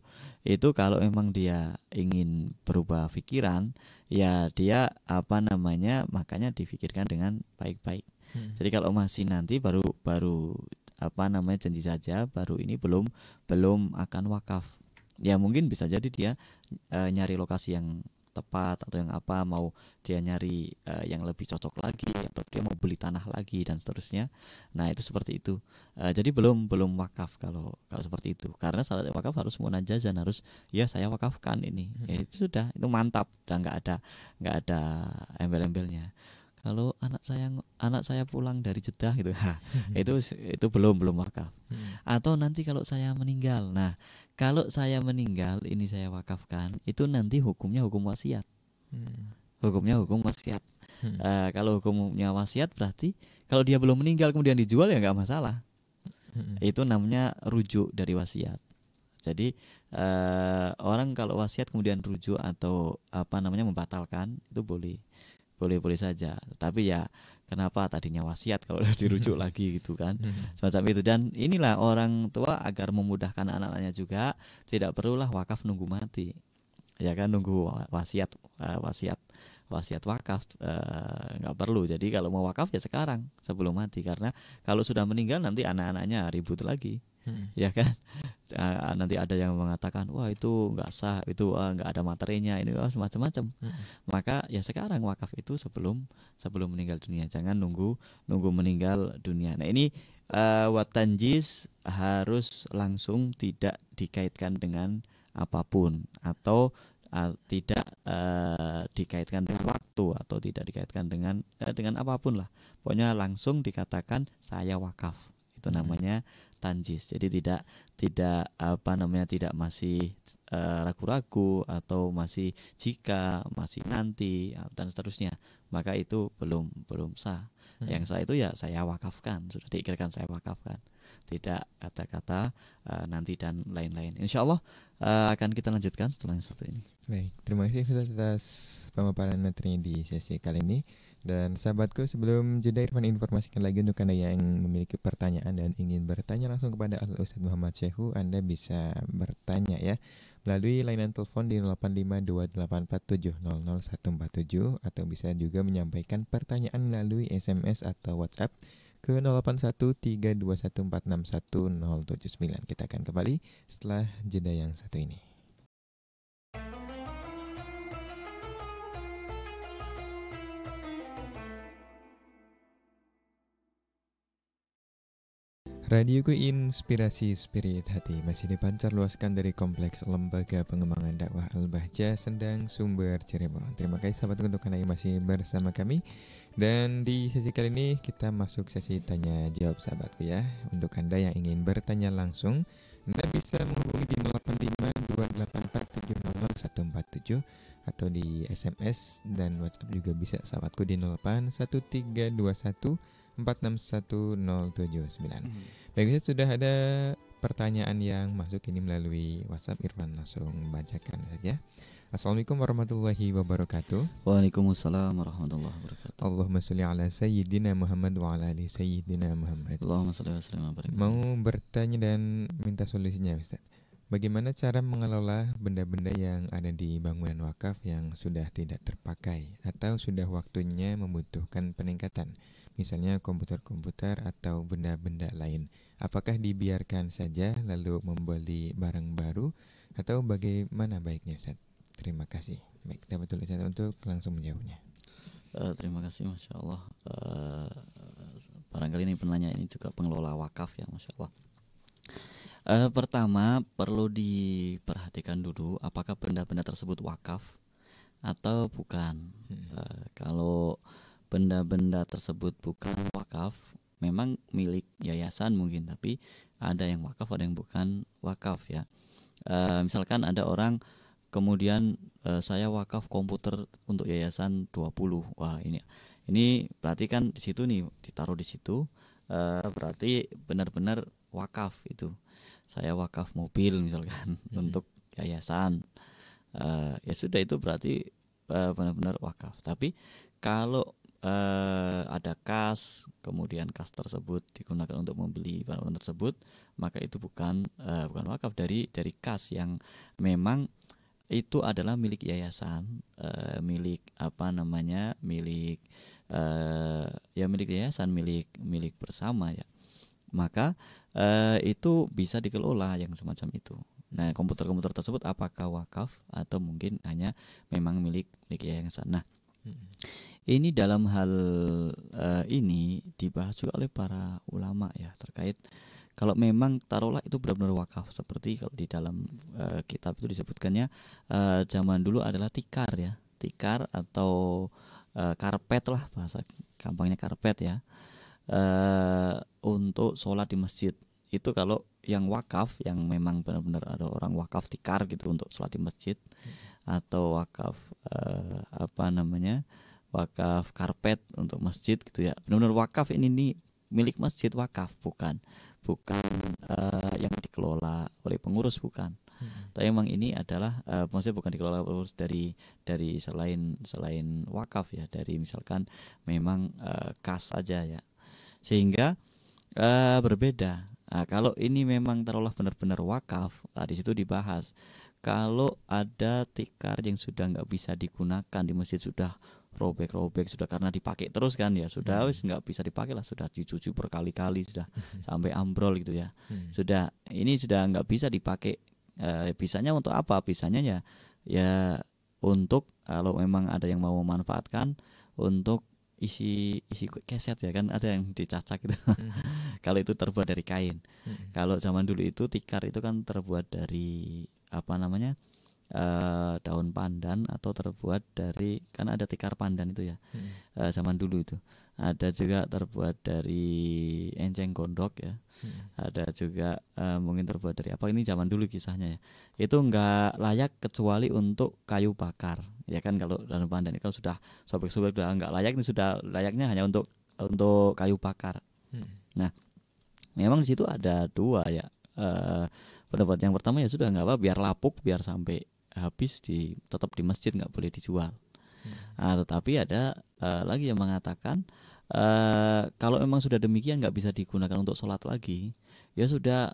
kalau memang dia ingin berubah pikiran, ya dia makanya difikirkan dengan baik-baik. Jadi kalau masih nanti baru janji saja, baru ini belum akan wakaf. Ya mungkin bisa jadi dia nyari lokasi yang tepat, atau yang mau dia nyari yang lebih cocok lagi, atau dia mau beli tanah lagi dan seterusnya. Nah itu seperti itu. Jadi belum wakaf kalau seperti itu, karena syarat wakaf harus munajazan, harus ya saya wakafkan ini. Ya, itu sudah, itu mantap, dan nggak ada embel-embelnya. Kalau anak saya pulang dari Jeddah gitu, itu belum wakaf. Atau nanti kalau saya meninggal, nah kalau saya meninggal ini saya wakafkan, itu nanti hukumnya hukum wasiat. Hukumnya hukum wasiat. Kalau hukumnya wasiat berarti kalau dia belum meninggal kemudian dijual ya nggak masalah. Itu namanya rujuk dari wasiat. Jadi orang kalau wasiat kemudian rujuk atau membatalkan, itu boleh saja. Tapi ya kenapa tadinya wasiat kalau dirujuk lagi gitu kan, semacam itu. Dan inilah orang tua agar memudahkan anak-anaknya juga, tidak perlulah wakaf nunggu mati, ya kan, nunggu wasiat wakaf nggak perlu. Jadi kalau mau wakaf ya sekarang sebelum mati, karena kalau sudah meninggal nanti anak-anaknya ribut lagi. Ya kan, nanti ada yang mengatakan wah itu nggak sah, itu nggak ada materinya, ini semacam-macam. Maka ya sekarang wakaf itu sebelum meninggal dunia, jangan nunggu meninggal dunia. Nah ini watanjis harus langsung, tidak dikaitkan dengan apapun, atau tidak dikaitkan dengan waktu, atau tidak dikaitkan dengan apapun lah. Pokoknya langsung dikatakan saya wakaf, itu namanya tanjis. Jadi tidak masih ragu-ragu, atau masih jika, masih nanti dan seterusnya. Maka itu belum sah. Yang sah itu ya saya wakafkan, sudah diikirkan saya wakafkan, tidak kata-kata nanti dan lain-lain. Insya Allah akan kita lanjutkan setelah yang satu ini. Baik, terima kasih atas pemaparan materi di sesi kali ini. Dan sahabatku, sebelum jeda Irfan informasikan lagi untuk Anda yang memiliki pertanyaan dan ingin bertanya langsung kepada Al-Ustaz Muhammad Jauh, Anda bisa bertanya ya melalui layanan telepon di 085284700147, atau bisa juga menyampaikan pertanyaan melalui SMS atau WhatsApp ke 081321461079. Kita akan kembali setelah jeda yang satu ini. RadioQu Inspirasi Spirit Hati masih dipancar luaskan dari Kompleks Lembaga Pengembangan Dakwah Al-Bahjah Sendang Sumber Cirebon. Terima kasih sahabat untuk Anda yang masih bersama kami. Dan di sesi kali ini kita masuk sesi tanya jawab sahabatku ya. Untuk Anda yang ingin bertanya langsung, Anda bisa menghubungi di 085284700147, atau di SMS dan WhatsApp juga bisa sahabatku di 081321461079. Baik, sudah ada pertanyaan yang masuk ini melalui WhatsApp. Irfan langsung bacakan saja. Assalamualaikum warahmatullahi wabarakatuh. Waalaikumsalam warahmatullahi wabarakatuh. Allahumma sholli ala sayyidina Muhammad wa ala ali sayyidina Muhammad. Allahumma sholli wa sallim wa barik. Mau bertanya dan minta solusinya, Ustaz. Bagaimana cara mengelola benda-benda yang ada di bangunan wakaf yang sudah tidak terpakai atau sudah waktunya membutuhkan peningkatan? Misalnya komputer-komputer atau benda-benda lain. Apakah dibiarkan saja lalu membeli barang baru atau bagaimana baiknya, Ustaz? Terima kasih. Baik, kita betul saja untuk langsung menjawabnya. Terima kasih, Masya Allah. Barangkali ini penanya ini juga pengelola wakaf ya, Masya Allah. Pertama perlu diperhatikan dulu apakah benda-benda tersebut wakaf atau bukan. Kalau benda-benda tersebut bukan wakaf, memang milik yayasan mungkin, tapi ada yang wakaf ada yang bukan wakaf ya. Misalkan ada orang kemudian saya wakaf komputer untuk yayasan 20. Wah, ini berarti kan di situ nih, ditaruh di situ, berarti benar-benar wakaf itu. Saya wakaf mobil misalkan untuk yayasan, ya sudah, itu berarti benar-benar wakaf. Tapi kalau ada kas, kemudian kas tersebut digunakan untuk membeli barang tersebut, maka itu bukan wakaf dari kas yang memang itu adalah milik yayasan, milik yayasan, milik bersama ya. Maka itu bisa dikelola yang semacam itu. Nah, komputer-komputer tersebut apakah wakaf atau mungkin hanya memang milik yayasan. Nah, ini dalam hal ini dibahas juga oleh para ulama ya, terkait kalau memang taruhlah itu benar-benar wakaf, seperti kalau di dalam kitab itu disebutkannya zaman dulu adalah tikar ya, tikar atau karpet lah, bahasa gampangnya karpet ya. Untuk sholat di masjid itu kalau yang wakaf, yang memang benar-benar ada orang wakaf tikar gitu untuk sholat di masjid, atau wakaf wakaf karpet untuk masjid gitu ya, benar-benar wakaf. Ini nih milik masjid, wakaf, bukan yang dikelola oleh pengurus, bukan. Tapi memang ini adalah maksudnya bukan dikelola pengurus dari selain wakaf ya, dari misalkan memang kas aja ya, sehingga berbeda. Nah, kalau ini memang taruhlah benar-benar wakaf, di situ dibahas. Kalau ada tikar yang sudah nggak bisa digunakan di masjid, sudah robek-robek, sudah karena dipakai terus kan ya, sudah wis nggak bisa dipakai lah, sudah dicuci berkali-kali, sudah sampai ambrol gitu ya, sudah ini sudah nggak bisa dipakai. Bisanya untuk apa? Bisanya ya untuk kalau memang ada yang mau memanfaatkan untuk isi keset ya kan, ada yang dicacak gitu. Kalau itu terbuat dari kain. Kalau zaman dulu itu tikar itu kan terbuat dari daun pandan, atau terbuat dari, kan ada tikar pandan itu ya. Zaman dulu itu ada juga terbuat dari enceng gondok ya. Ada juga mungkin terbuat dari apa, ini zaman dulu kisahnya ya. Itu nggak layak kecuali untuk kayu bakar ya kan. Kalau daun pandan itu sudah sobek-sobek, sudah nggak layak, ini sudah layaknya hanya untuk kayu bakar. Nah, memang di situ ada dua ya pendapat. Yang pertama ya sudah nggak apa, biar lapuk, biar sampai habis tetap di masjid, nggak boleh dijual. Nah, tetapi ada lagi yang mengatakan kalau memang sudah demikian nggak bisa digunakan untuk sholat lagi, ya sudah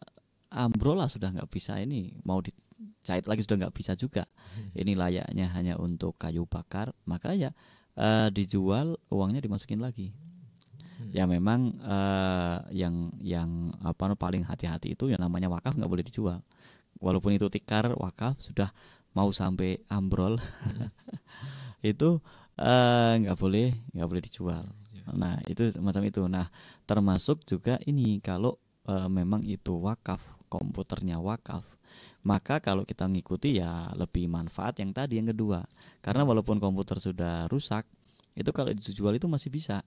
ambrol lah, sudah nggak bisa, ini mau dicait lagi sudah nggak bisa juga. Ini layaknya hanya untuk kayu bakar, maka ya dijual, uangnya dimasukin lagi. Ya memang yang paling hati-hati itu yang namanya wakaf nggak boleh dijual. Walaupun itu tikar wakaf sudah mau sampai ambrol, itu nggak boleh dijual. Nah, itu macam itu. Nah, termasuk juga ini kalau memang itu wakaf, komputernya wakaf, maka kalau kita ngikuti ya lebih manfaat yang tadi, yang kedua. Karena walaupun komputer sudah rusak, itu kalau dijual itu masih bisa.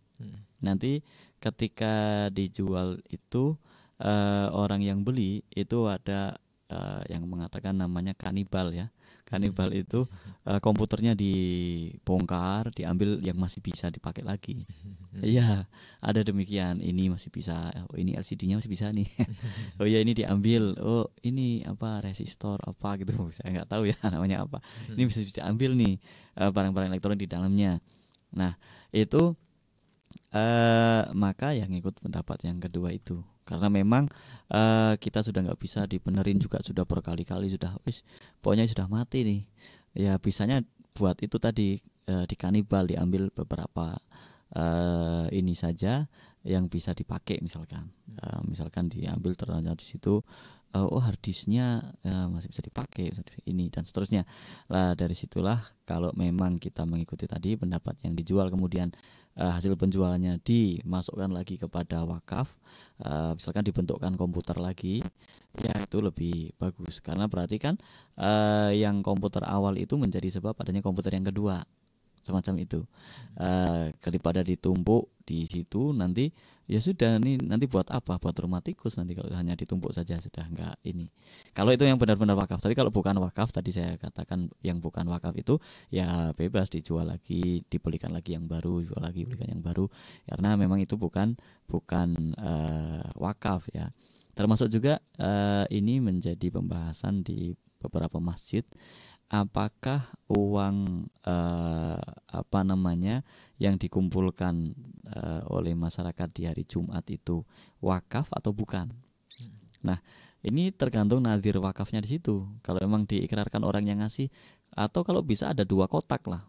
Nanti ketika dijual itu orang yang beli itu ada yang mengatakan namanya kanibal ya. kan Iqbal itu komputernya dibongkar, diambil yang masih bisa dipakai lagi. Iya, ada demikian. Ini masih bisa, oh, ini LCD-nya masih bisa nih. Oh ya, ini diambil. Oh, ini apa, resistor apa gitu. Saya nggak tahu ya namanya apa. Ini bisa diambil nih barang-barang elektronik di dalamnya. Nah, itu maka yang ikut pendapat yang kedua itu. Karena memang kita sudah nggak bisa dibenerin juga, sudah berkali-kali, sudah wis pokoknya sudah mati nih. Ya bisanya buat itu tadi dikanibal, diambil beberapa ini saja yang bisa dipakai misalkan. Misalkan diambil ternyata di situ oh hard disknya masih bisa dipakai ini dan seterusnya. Lah dari situlah kalau memang kita mengikuti tadi pendapat yang dijual, kemudian hasil penjualannya dimasukkan lagi kepada wakaf, misalkan dibentukkan komputer lagi, ya itu lebih bagus. Karena berarti kan yang komputer awal itu menjadi sebab adanya komputer yang kedua, semacam itu. Daripada ditumpuk di situ nanti, ya sudah nih, nanti buat apa, buat rumah tikus nanti kalau hanya ditumpuk saja, sudah enggak ini. Kalau itu yang benar-benar wakaf. Tapi kalau bukan wakaf, tadi saya katakan yang bukan wakaf itu ya bebas, dijual lagi, dibelikan lagi yang baru, jual lagi, belikan yang baru, karena memang itu bukan wakaf ya. Termasuk juga ini menjadi pembahasan di beberapa masjid, apakah uang apa namanya yang dikumpulkan oleh masyarakat di hari Jumat itu wakaf atau bukan. Nah, ini tergantung nazir wakafnya di situ. Kalau memang diikrarkan orang yang ngasih, atau kalau bisa ada dua kotak lah.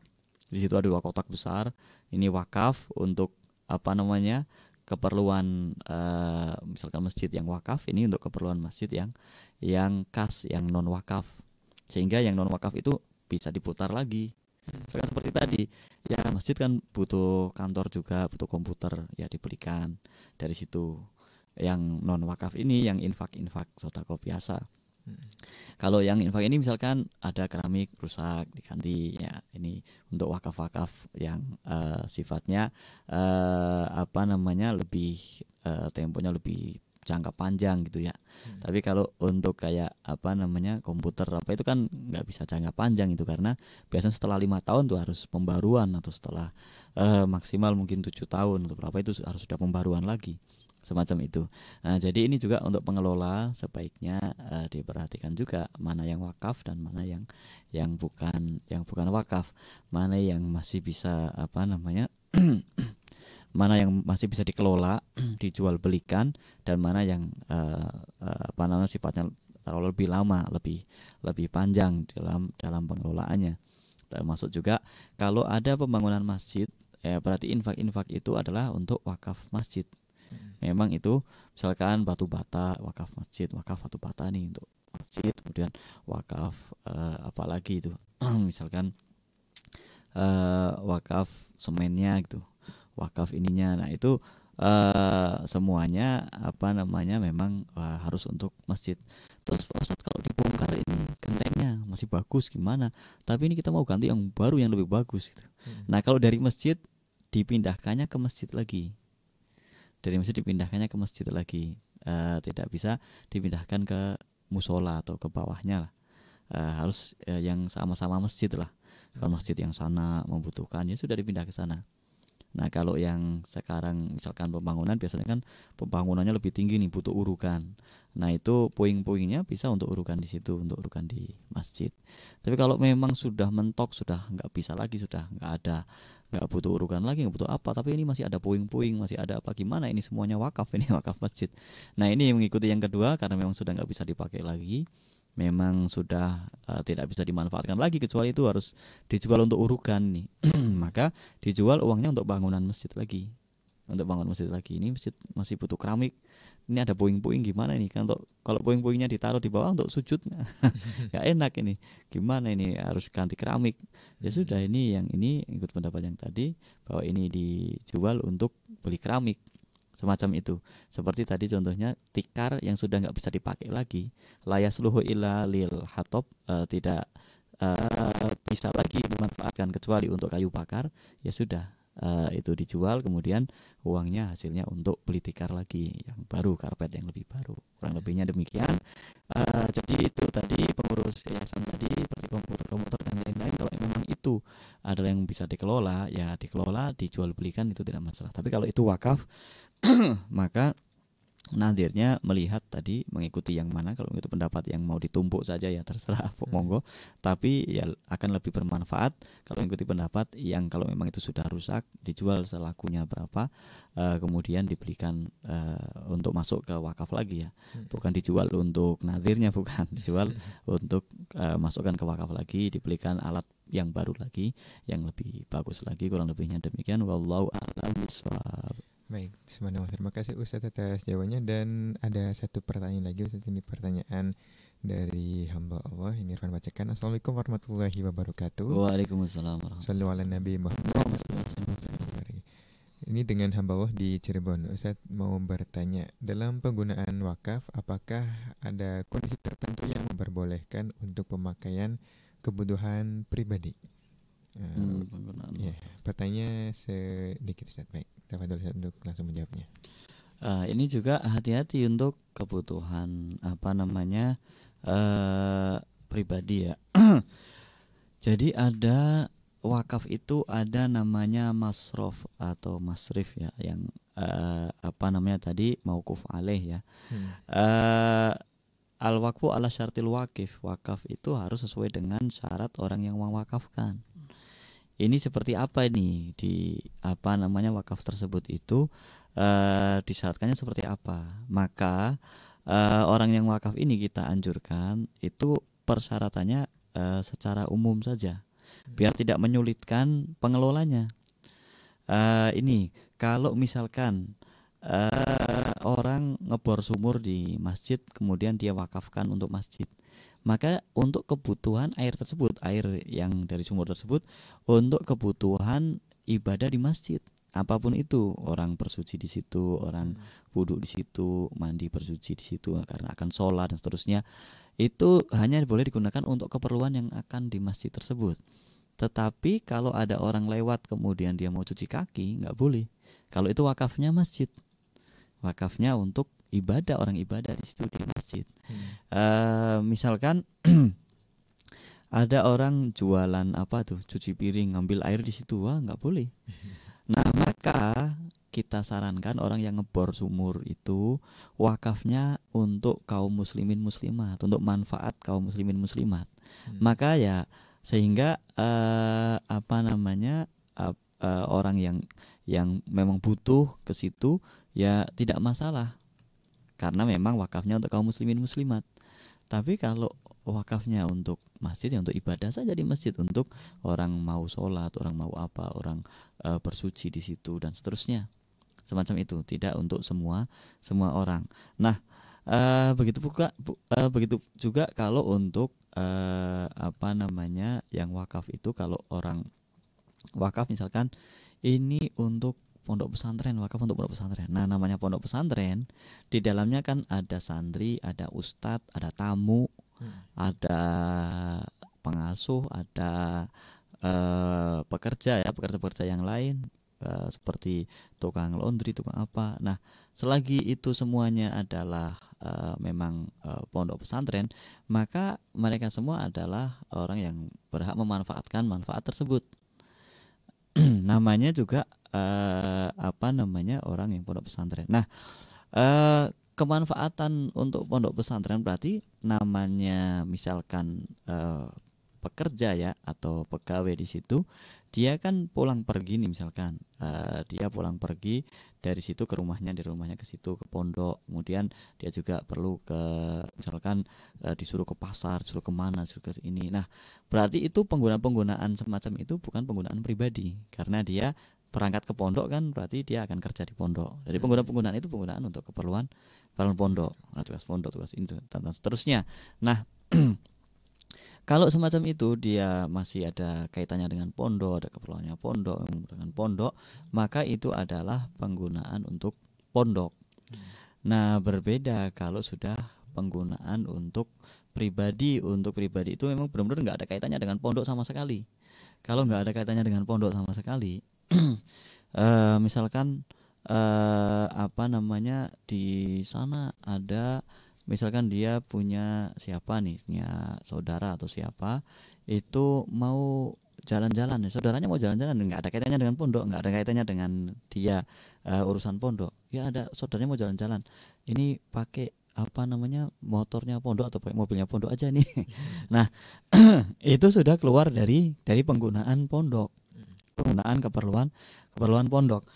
Di situ ada dua kotak besar, ini wakaf untuk apa namanya? Keperluan misalkan masjid yang wakaf, ini untuk keperluan masjid yang kas, yang non wakaf. Sehingga yang non wakaf itu bisa diputar lagi. Misalkan seperti tadi, ya masjid kan butuh kantor juga, butuh komputer, ya dibelikan dari situ. Yang non wakaf ini, yang infak-infak sodako biasa. Kalau yang infak ini misalkan ada keramik rusak, diganti, ya ini untuk wakaf-wakaf yang sifatnya apa namanya lebih temponya lebih jangka panjang gitu ya. Tapi kalau untuk kayak apa namanya komputer apa itu kan nggak bisa jangka panjang itu, karena biasanya setelah 5 tahun tuh harus pembaruan, atau setelah maksimal mungkin 7 tahun atau berapa itu harus sudah pembaruan lagi, semacam itu. Nah, jadi ini juga untuk pengelola sebaiknya diperhatikan juga mana yang wakaf dan mana yang bukan wakaf, mana yang masih bisa apa namanya mana yang masih bisa dikelola, dijual belikan, dan mana yang apa namanya sifatnya lebih lama, lebih panjang dalam pengelolaannya. Termasuk juga kalau ada pembangunan masjid, berarti infak-infak itu adalah untuk wakaf masjid. Memang itu misalkan batu bata wakaf masjid, wakaf batu bata nih untuk masjid, kemudian wakaf apalagi itu misalkan wakaf semennya gitu, wakaf ininya. Nah itu semuanya apa namanya memang harus untuk masjid. Terus Ustaz, kalau dibongkar ini gentengnya masih bagus gimana, tapi ini kita mau ganti yang baru yang lebih bagus gitu. Nah kalau dari masjid dipindahkannya ke masjid lagi, tidak bisa dipindahkan ke musola atau ke bawahnya lah. Harus yang sama-sama masjid lah. Kalau masjid yang sana membutuhkan, ya sudah dipindah ke sana. Nah kalau yang sekarang misalkan pembangunan, biasanya kan pembangunannya lebih tinggi nih, butuh urukan. Nah itu puing-puingnya bisa untuk urukan di situ, untuk urukan di masjid. Tapi kalau memang sudah mentok, sudah nggak bisa lagi, sudah nggak ada, nggak butuh urukan lagi, nggak butuh apa, tapi ini masih ada puing-puing, masih ada apa, gimana ini semuanya wakaf, ini wakaf masjid. Nah ini mengikuti yang kedua, karena memang sudah nggak bisa dipakai lagi, memang sudah tidak bisa dimanfaatkan lagi, kecuali itu harus dijual untuk urukan nih. Maka dijual uangnya untuk bangunan masjid lagi, untuk bangun masjid lagi. Ini masjid masih butuh keramik, ini ada puing-puing gimana ini kan, untuk kalau puing-puingnya ditaruh di bawah untuk sujud nggak enak ini, gimana ini harus ganti keramik. Ya sudah, ini yang ini ikut pendapat yang tadi bahwa ini dijual untuk beli keramik, semacam itu. Seperti tadi contohnya tikar yang sudah nggak bisa dipakai lagi, layasluhu illa lil hatob, tidak bisa lagi dimanfaatkan kecuali untuk kayu bakar, ya sudah itu dijual, kemudian uangnya hasilnya untuk beli tikar lagi yang baru, karpet yang lebih baru. Kurang lebihnya demikian. Jadi itu tadi pengurus yayasan tadi, seperti komputer dan lain-lain, kalau memang itu adalah yang bisa dikelola, ya dikelola, dijual belikan itu tidak masalah. Tapi kalau itu wakaf, maka nadirnya melihat tadi, mengikuti yang mana. Kalau itu pendapat yang mau ditumpuk saja ya terserah, monggo. Tapi ya akan lebih bermanfaat kalau mengikuti pendapat yang kalau memang itu sudah rusak, dijual selakunya berapa, kemudian dibelikan untuk masuk ke wakaf lagi ya. Bukan dijual untuk nadirnya, bukan dijual untuk masukkan ke wakaf lagi, dibelikan alat yang baru lagi, yang lebih bagus lagi. Kurang lebihnya demikian. Wallahu a'lam bishawab. Baik, terima kasih Ustadz atas jawabannya. Dan ada satu pertanyaan lagi Ustadz, ini pertanyaan dari hamba Allah. Ini Irfan bacakan. Assalamualaikum warahmatullahi wabarakatuh. Waalaikumsalam warahmatullahi wabarakatuh. Sallallahu ala Nabi Muhammad. Ini dengan hamba Allah di Cirebon. Ustadz mau bertanya, dalam penggunaan wakaf apakah ada kondisi tertentu yang memperbolehkan untuk pemakaian kebutuhan pribadi? Ya, pertanyaan sedikit Ustadz. Baik, untuk langsung menjawabnya. Ini juga hati-hati untuk kebutuhan pribadi ya. Jadi ada wakaf itu ada namanya masrof atau masrif ya, yang tadi mauquf alaih ya. Al-waqfu ala syartil wakif, wakaf itu harus sesuai dengan syarat orang yang mewakafkan. Ini seperti apa ini di wakaf tersebut itu disyaratkannya seperti apa? Maka orang yang wakaf ini kita anjurkan itu persyaratannya secara umum saja, biar tidak menyulitkan pengelolanya. Ini kalau misalkan orang ngebor sumur di masjid, kemudian dia wakafkan untuk masjid, maka untuk kebutuhan air tersebut, air yang dari sumur tersebut untuk kebutuhan ibadah di masjid, apapun itu, orang bersuci di situ, orang wudhu di situ, mandi bersuci di situ karena akan sholat dan seterusnya, itu hanya boleh digunakan untuk keperluan yang akan di masjid tersebut. Tetapi kalau ada orang lewat kemudian dia mau cuci kaki, nggak boleh. Kalau itu wakafnya masjid, wakafnya untuk ibadah, orang ibadah di situ di masjid. Misalkan ada orang jualan cuci piring, ngambil air di situ, wah nggak boleh. Nah maka kita sarankan orang yang ngebor sumur itu wakafnya untuk kaum muslimin muslimat, untuk manfaat kaum muslimin muslimat. Maka ya sehingga orang yang memang butuh ke situ ya tidak masalah, karena memang wakafnya untuk kaum muslimin muslimat. Tapi kalau wakafnya untuk masjid, ya untuk ibadah saja di masjid, untuk orang mau sholat, orang mau apa, orang bersuci di situ dan seterusnya, semacam itu, tidak untuk semua orang. Nah begitu juga kalau untuk yang wakaf itu, kalau orang wakaf misalkan ini untuk pondok pesantren, wakaf untuk pondok pesantren. Nah namanya pondok pesantren, di dalamnya kan ada santri, ada ustadz, ada tamu, ada pengasuh, ada pekerja ya, pekerja-pekerja yang lain, seperti tukang laundry, tukang apa. Nah selagi itu semuanya adalah pondok pesantren, maka mereka semua adalah orang yang berhak memanfaatkan manfaat tersebut. Namanya juga orang yang pondok pesantren. Nah kemanfaatan untuk pondok pesantren berarti namanya misalkan pekerja ya atau pegawai di situ, dia kan pulang pergi nih, misalkan dia pulang pergi dari situ ke rumahnya, dari rumahnya ke situ ke pondok, kemudian dia juga perlu ke misalkan disuruh ke pasar, disuruh kemana, disuruh ke ini. Nah berarti itu penggunaan-penggunaan semacam itu bukan penggunaan pribadi, karena dia perangkat ke pondok kan, berarti dia akan kerja di pondok. Jadi penggunaan-penggunaan itu penggunaan untuk keperluan pondok, tugas pondok, tugas itu dan seterusnya. Nah kalau semacam itu dia masih ada kaitannya dengan pondok, ada keperluannya pondok, dengan pondok, maka itu adalah penggunaan untuk pondok. Nah berbeda kalau sudah penggunaan untuk pribadi. Untuk pribadi itu memang benar-benar nggak ada kaitannya dengan pondok sama sekali. Kalau nggak ada kaitannya dengan pondok sama sekali, misalkan di sana ada, misalkan dia punya siapa nih, punya saudara atau siapa itu mau jalan-jalan, saudaranya mau jalan-jalan, nggak ada kaitannya dengan pondok, nggak ada kaitannya dengan dia urusan pondok, ya ada saudaranya mau jalan-jalan, ini pakai motornya pondok atau pakai mobilnya pondok aja nih. Nah itu sudah keluar dari penggunaan pondok, penggunaan keperluan pondok.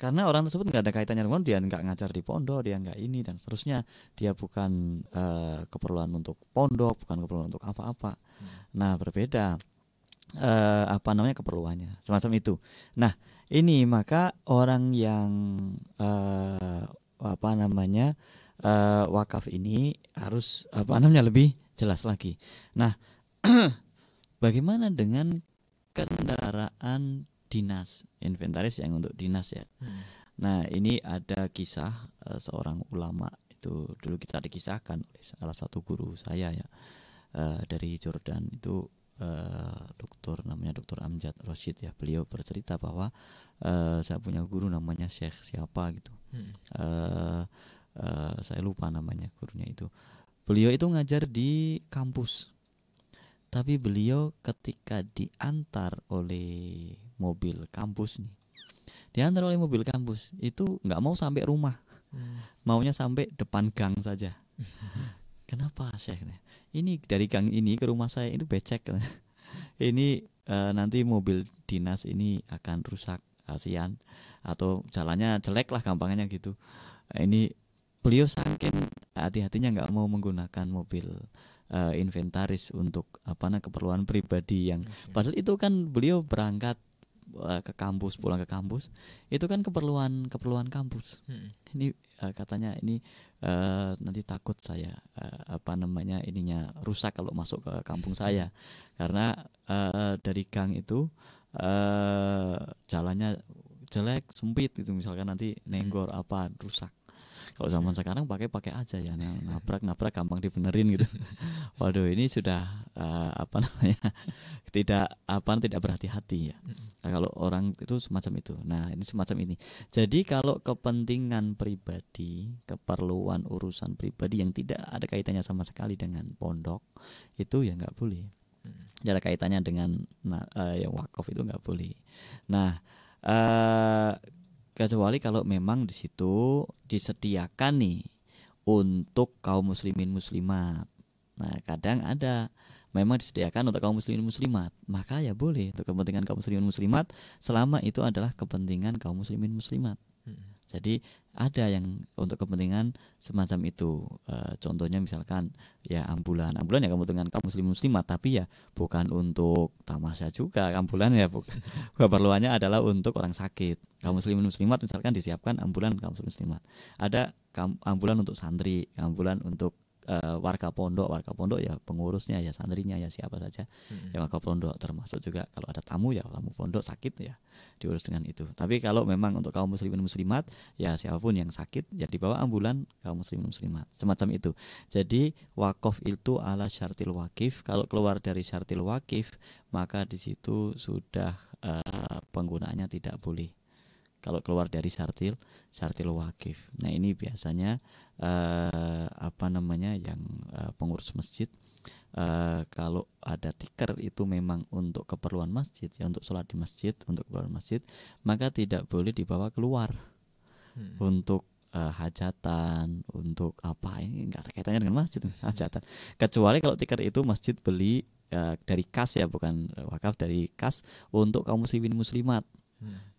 Karena orang tersebut nggak ada kaitannya dengan, dia nggak ngajar di pondok, dia nggak ini dan seterusnya, dia bukan keperluan untuk pondok, bukan keperluan untuk apa-apa. Nah berbeda keperluannya semacam itu. Nah ini maka orang yang wakaf ini harus lebih jelas lagi. Nah bagaimana dengan kendaraan dinas, inventaris yang untuk dinas ya. Nah ini ada kisah seorang ulama, itu dulu kita dikisahkan oleh salah satu guru saya ya, dari Jordan itu, dokter, namanya Dr. Amjad Rashid ya. Beliau bercerita bahwa saya punya guru namanya Syekh siapa gitu, saya lupa namanya gurunya itu. Beliau itu ngajar di kampus, tapi beliau ketika diantar oleh mobil kampus nih, diantar oleh mobil kampus itu nggak mau sampai rumah, maunya sampai depan gang saja. Kenapa Syekh? Ini dari gang ini ke rumah saya itu becek. Ini nanti mobil dinas ini akan rusak, kasihan, atau jalannya jelek lah gampangnya gitu. Ini beliau saking hati-hatinya nggak mau menggunakan mobil inventaris untuk keperluan pribadi yang padahal itu kan beliau berangkat ke kampus, pulang ke kampus itu kan keperluan kampus. Ini katanya ini nanti takut saya ininya rusak kalau masuk ke kampung saya, karena dari gang itu jalannya jelek, sempit gitu, misalkan nanti nenggor apa rusak. Kalau zaman sekarang pakai aja ya, nabrak gampang dibenerin gitu. Waduh ini sudah tidak berhati-hati ya. Nah, kalau orang itu semacam itu. Nah ini semacam ini. Jadi kalau kepentingan pribadi, keperluan urusan pribadi yang tidak ada kaitannya sama sekali dengan pondok itu ya nggak boleh. Tidak ada kaitannya dengan wakaf itu nggak boleh. Nah kecuali kalau memang di situ disediakan nih untuk kaum muslimin muslimat. Nah kadang ada, memang disediakan untuk kaum muslimin muslimat, maka ya boleh untuk kepentingan kaum muslimin muslimat selama itu adalah kepentingan kaum muslimin muslimat. Jadi ada yang untuk kepentingan semacam itu, contohnya misalkan ya ambulan ya kepentingan kaum muslimin muslimat, tapi ya bukan untuk tamasya juga ambulan ya, keperluannya adalah untuk orang sakit. Kaum muslimin muslimat misalkan disiapkan ambulan kaum muslimin muslimat. Ada ambulan untuk santri, ambulan untuk warga pondok ya, pengurusnya ya, santrinya ya, siapa saja ya warga pondok, termasuk juga kalau ada tamu ya tamu pondok sakit ya diurus dengan itu. Tapi kalau memang untuk kaum muslimin muslimat ya siapapun yang sakit ya dibawa ambulan kaum muslimin muslimat, semacam itu. Jadi wakaf itu ala syartil wakif, kalau keluar dari syartil wakif maka di situ sudah penggunaannya tidak boleh. Kalau keluar dari syartil wakif, nah ini biasanya yang pengurus masjid, kalau ada tikar itu memang untuk keperluan masjid ya, untuk sholat di masjid, untuk keperluan masjid, maka tidak boleh dibawa keluar untuk hajatan, untuk apa ini nggak ada kaitannya dengan masjid hajatan. Kecuali kalau tikar itu masjid beli dari kas ya, bukan wakaf, dari kas untuk kaum muslimin muslimat.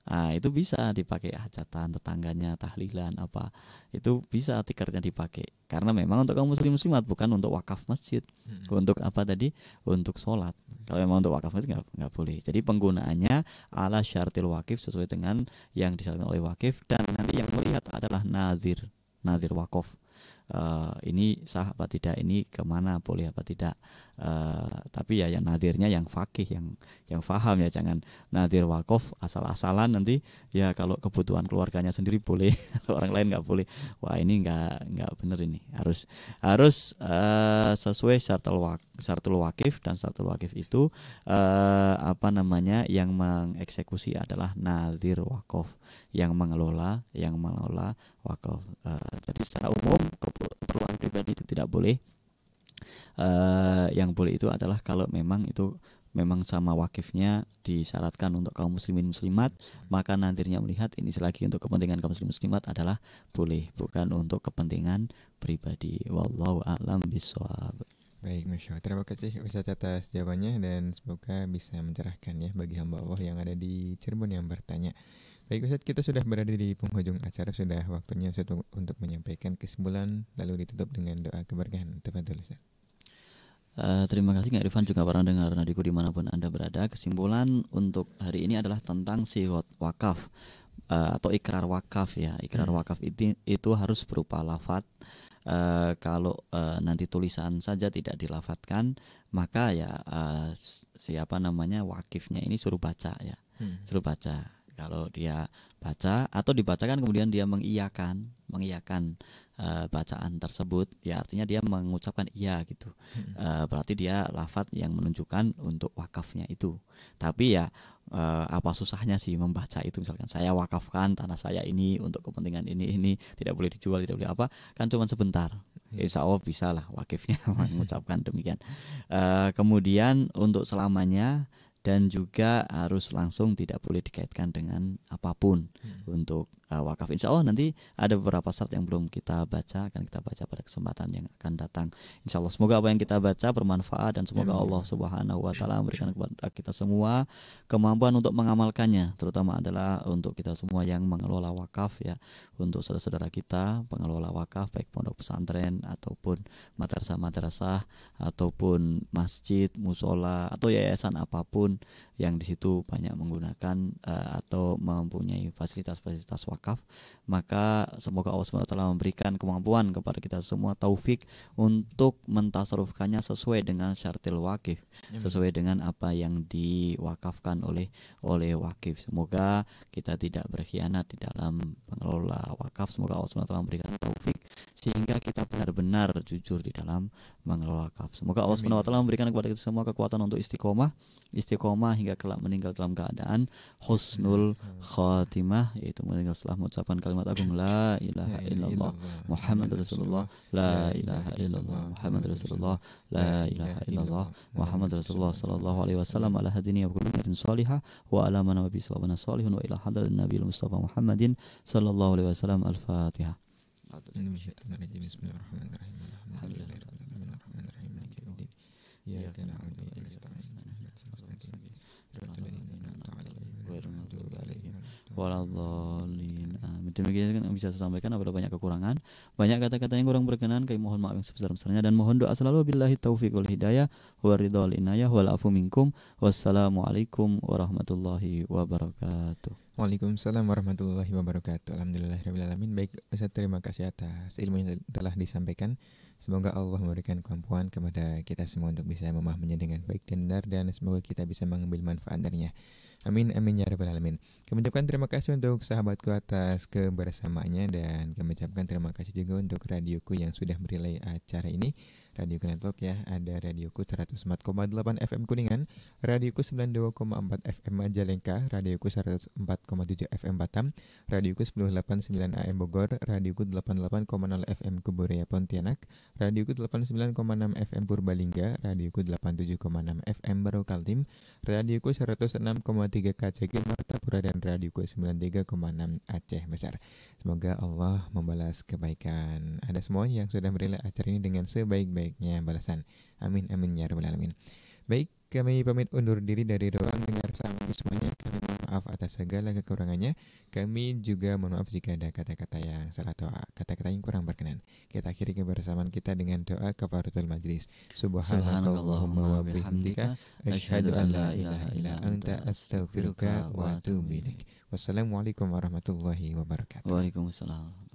Nah, itu bisa dipakai hajatan tetangganya, tahlilan apa, itu bisa tikernya dipakai, karena memang untuk kaum muslim muslimat, bukan untuk wakaf masjid, untuk apa tadi, untuk sholat. Kalau memang untuk wakaf masjid nggak boleh. Jadi penggunaannya ala syartil wakif, sesuai dengan yang disarankan oleh wakif. Dan nanti yang melihat adalah nazir wakaf, ini sah apa tidak, ini kemana, boleh apa tidak, Tapi ya yang nadirnya yang fakih, yang faham ya, jangan nadir wakaf asal-asalan nanti ya kalau kebutuhan keluarganya sendiri boleh, orang lain nggak boleh. Wah ini nggak bener ini, harus sesuai syartul wakif, dan syartul wakif itu apa namanya, yang mengeksekusi adalah nadir wakaf, yang mengelola wakaf. Jadi secara umum keperluan pribadi itu tidak boleh. Yang boleh itu adalah kalau memang sama wakifnya disyaratkan untuk kaum muslimin muslimat, maka nantinya melihat ini selagi untuk kepentingan kaum muslimin muslimat adalah boleh, bukan untuk kepentingan pribadi. Wallahu a'lam bishawab. Baik, Masya Allah. Terima kasih Ustaz atas jawabannya, dan semoga bisa mencerahkan ya bagi hamba Allah yang ada di Cirebon yang bertanya. Baik Ustaz, kita sudah berada di penghujung acara, sudah waktunya Ustaz untuk menyampaikan kesimpulan lalu ditutup dengan doa keberkahan. Tafadhol Ustaz. Terima kasih Irfan juga para pendengar Radiku dimanapun Anda berada. Kesimpulan untuk hari ini adalah tentang siwat wakaf atau ikrar wakaf ya. Ikrar wakaf itu harus berupa lafadz. Kalau nanti tulisan saja tidak dilafatkan, maka ya siapa namanya wakifnya ini suruh baca ya. Suruh baca. Kalau dia baca atau dibacakan kemudian dia mengiyakan bacaan tersebut, ya artinya dia mengucapkan iya gitu. Berarti dia lafadz yang menunjukkan untuk wakafnya itu. Tapi ya apa susahnya sih membaca itu, misalkan saya wakafkan tanah saya ini untuk kepentingan ini, tidak boleh dijual, tidak boleh apa, kan cuma sebentar. Insya Allah bisa lah wakifnya mengucapkan demikian. Kemudian untuk selamanya. Dan juga harus langsung, tidak boleh dikaitkan dengan apapun untuk wakaf. Insya Allah nanti ada beberapa syarat yang belum kita baca, akan kita baca pada kesempatan yang akan datang. Insya Allah semoga apa yang kita baca bermanfaat, dan semoga Allah Subhanahu Wa Taala memberikan kepada kita semua kemampuan untuk mengamalkannya, terutama adalah untuk kita semua yang mengelola wakaf ya, untuk saudara-saudara kita pengelola wakaf baik pondok pesantren ataupun madrasah-madrasah ataupun masjid, musola atau yayasan apapun yang di situ banyak menggunakan atau mempunyai fasilitas-fasilitas wakaf, maka semoga Allah SWT memberikan kemampuan kepada kita semua, taufik untuk mentasarufkannya sesuai dengan syartil wakif, sesuai dengan apa yang diwakafkan oleh wakif. Semoga kita tidak berkhianat di dalam pengelola wakaf, semoga Allah SWT memberikan taufik sehingga kita benar-benar jujur di dalam mengelola wakaf. Semoga Allah SWT memberikan kepada kita semua kekuatan untuk istiqomah hingga kelak meninggal dalam keadaan husnul khatimah, yaitu meninggal setelah mengucapkan kalimat agung la ilaha illallah Muhammadur Rasulullah, la ilaha illallah Muhammadur Rasulullah, la ilaha illallah Muhammadur Rasulullah sallallahu alaihi wasallam, ala hadinihi wa qulubihi salihah wa ala man nabi sallallahu alaihi wa ila hadratin nabiyil mustafa Muhammadin sallallahu alaihi wasallam. Al-Fatihah. Demikian kan bisa saya sampaikan, ada banyak kekurangan, banyak kata-kata yang kurang berkenan, kami mohon maaf yang sebesar-besarnya dan mohon doa selalu. Billahi taufiq wal hidayah wa ridha wal inayah wal afu minkum. Wassalamualaikum warahmatullahi wabarakatuh. Waalaikumsalam warahmatullahi wabarakatuh. Alhamdulillahirabbil alamin. Baik Ustaz, terima kasih atas ilmu yang telah disampaikan. Semoga Allah memberikan kemampuan kepada kita semua untuk bisa memahaminya dengan baik dan benar, dan semoga kita bisa mengambil manfaat darinya. Amin, amin ya rabbal alamin. Kami ucapkan terima kasih untuk sahabatku atas kebersamaannya, dan kami ucapkan terima kasih juga untuk RadioQu yang sudah merilai acara ini. RadioQu Network ya, ada RadioQu 104,8 FM Kuningan, RadioQu 92,4 FM Majalengka, RadioQu 104,7 FM Batam, RadioQu 1089 AM Bogor, RadioQu 88,0 FM Kuburaya Pontianak, RadioQu 89,6 FM Purbalingga, RadioQu 87,6 FM Barokaltim, RadioQu 106,3 KCG Martapura, dan RadioQu 93,6 Aceh Besar. Semoga Allah membalas kebaikan ada semua yang sudah merela acara ini dengan sebaik-baiknya balasan. Amin, amin ya rabbal alamin. Baik, kami pamit undur diri dari ruang dengar sahabat semuanya. Kami mohon maaf atas segala kekurangannya. Kami juga mohon maaf jika ada kata-kata yang salah atau kata-kata yang kurang berkenan. Kita akhiri kebersamaan kita dengan doa kafaratul majlis. Subhanakallahumma wa bihamdika asyhadu an la ilaha illa anta astaghfiruka wa atubu ilaik. Wassalamualaikum warahmatullahi wabarakatuh. Waalaikumsalam.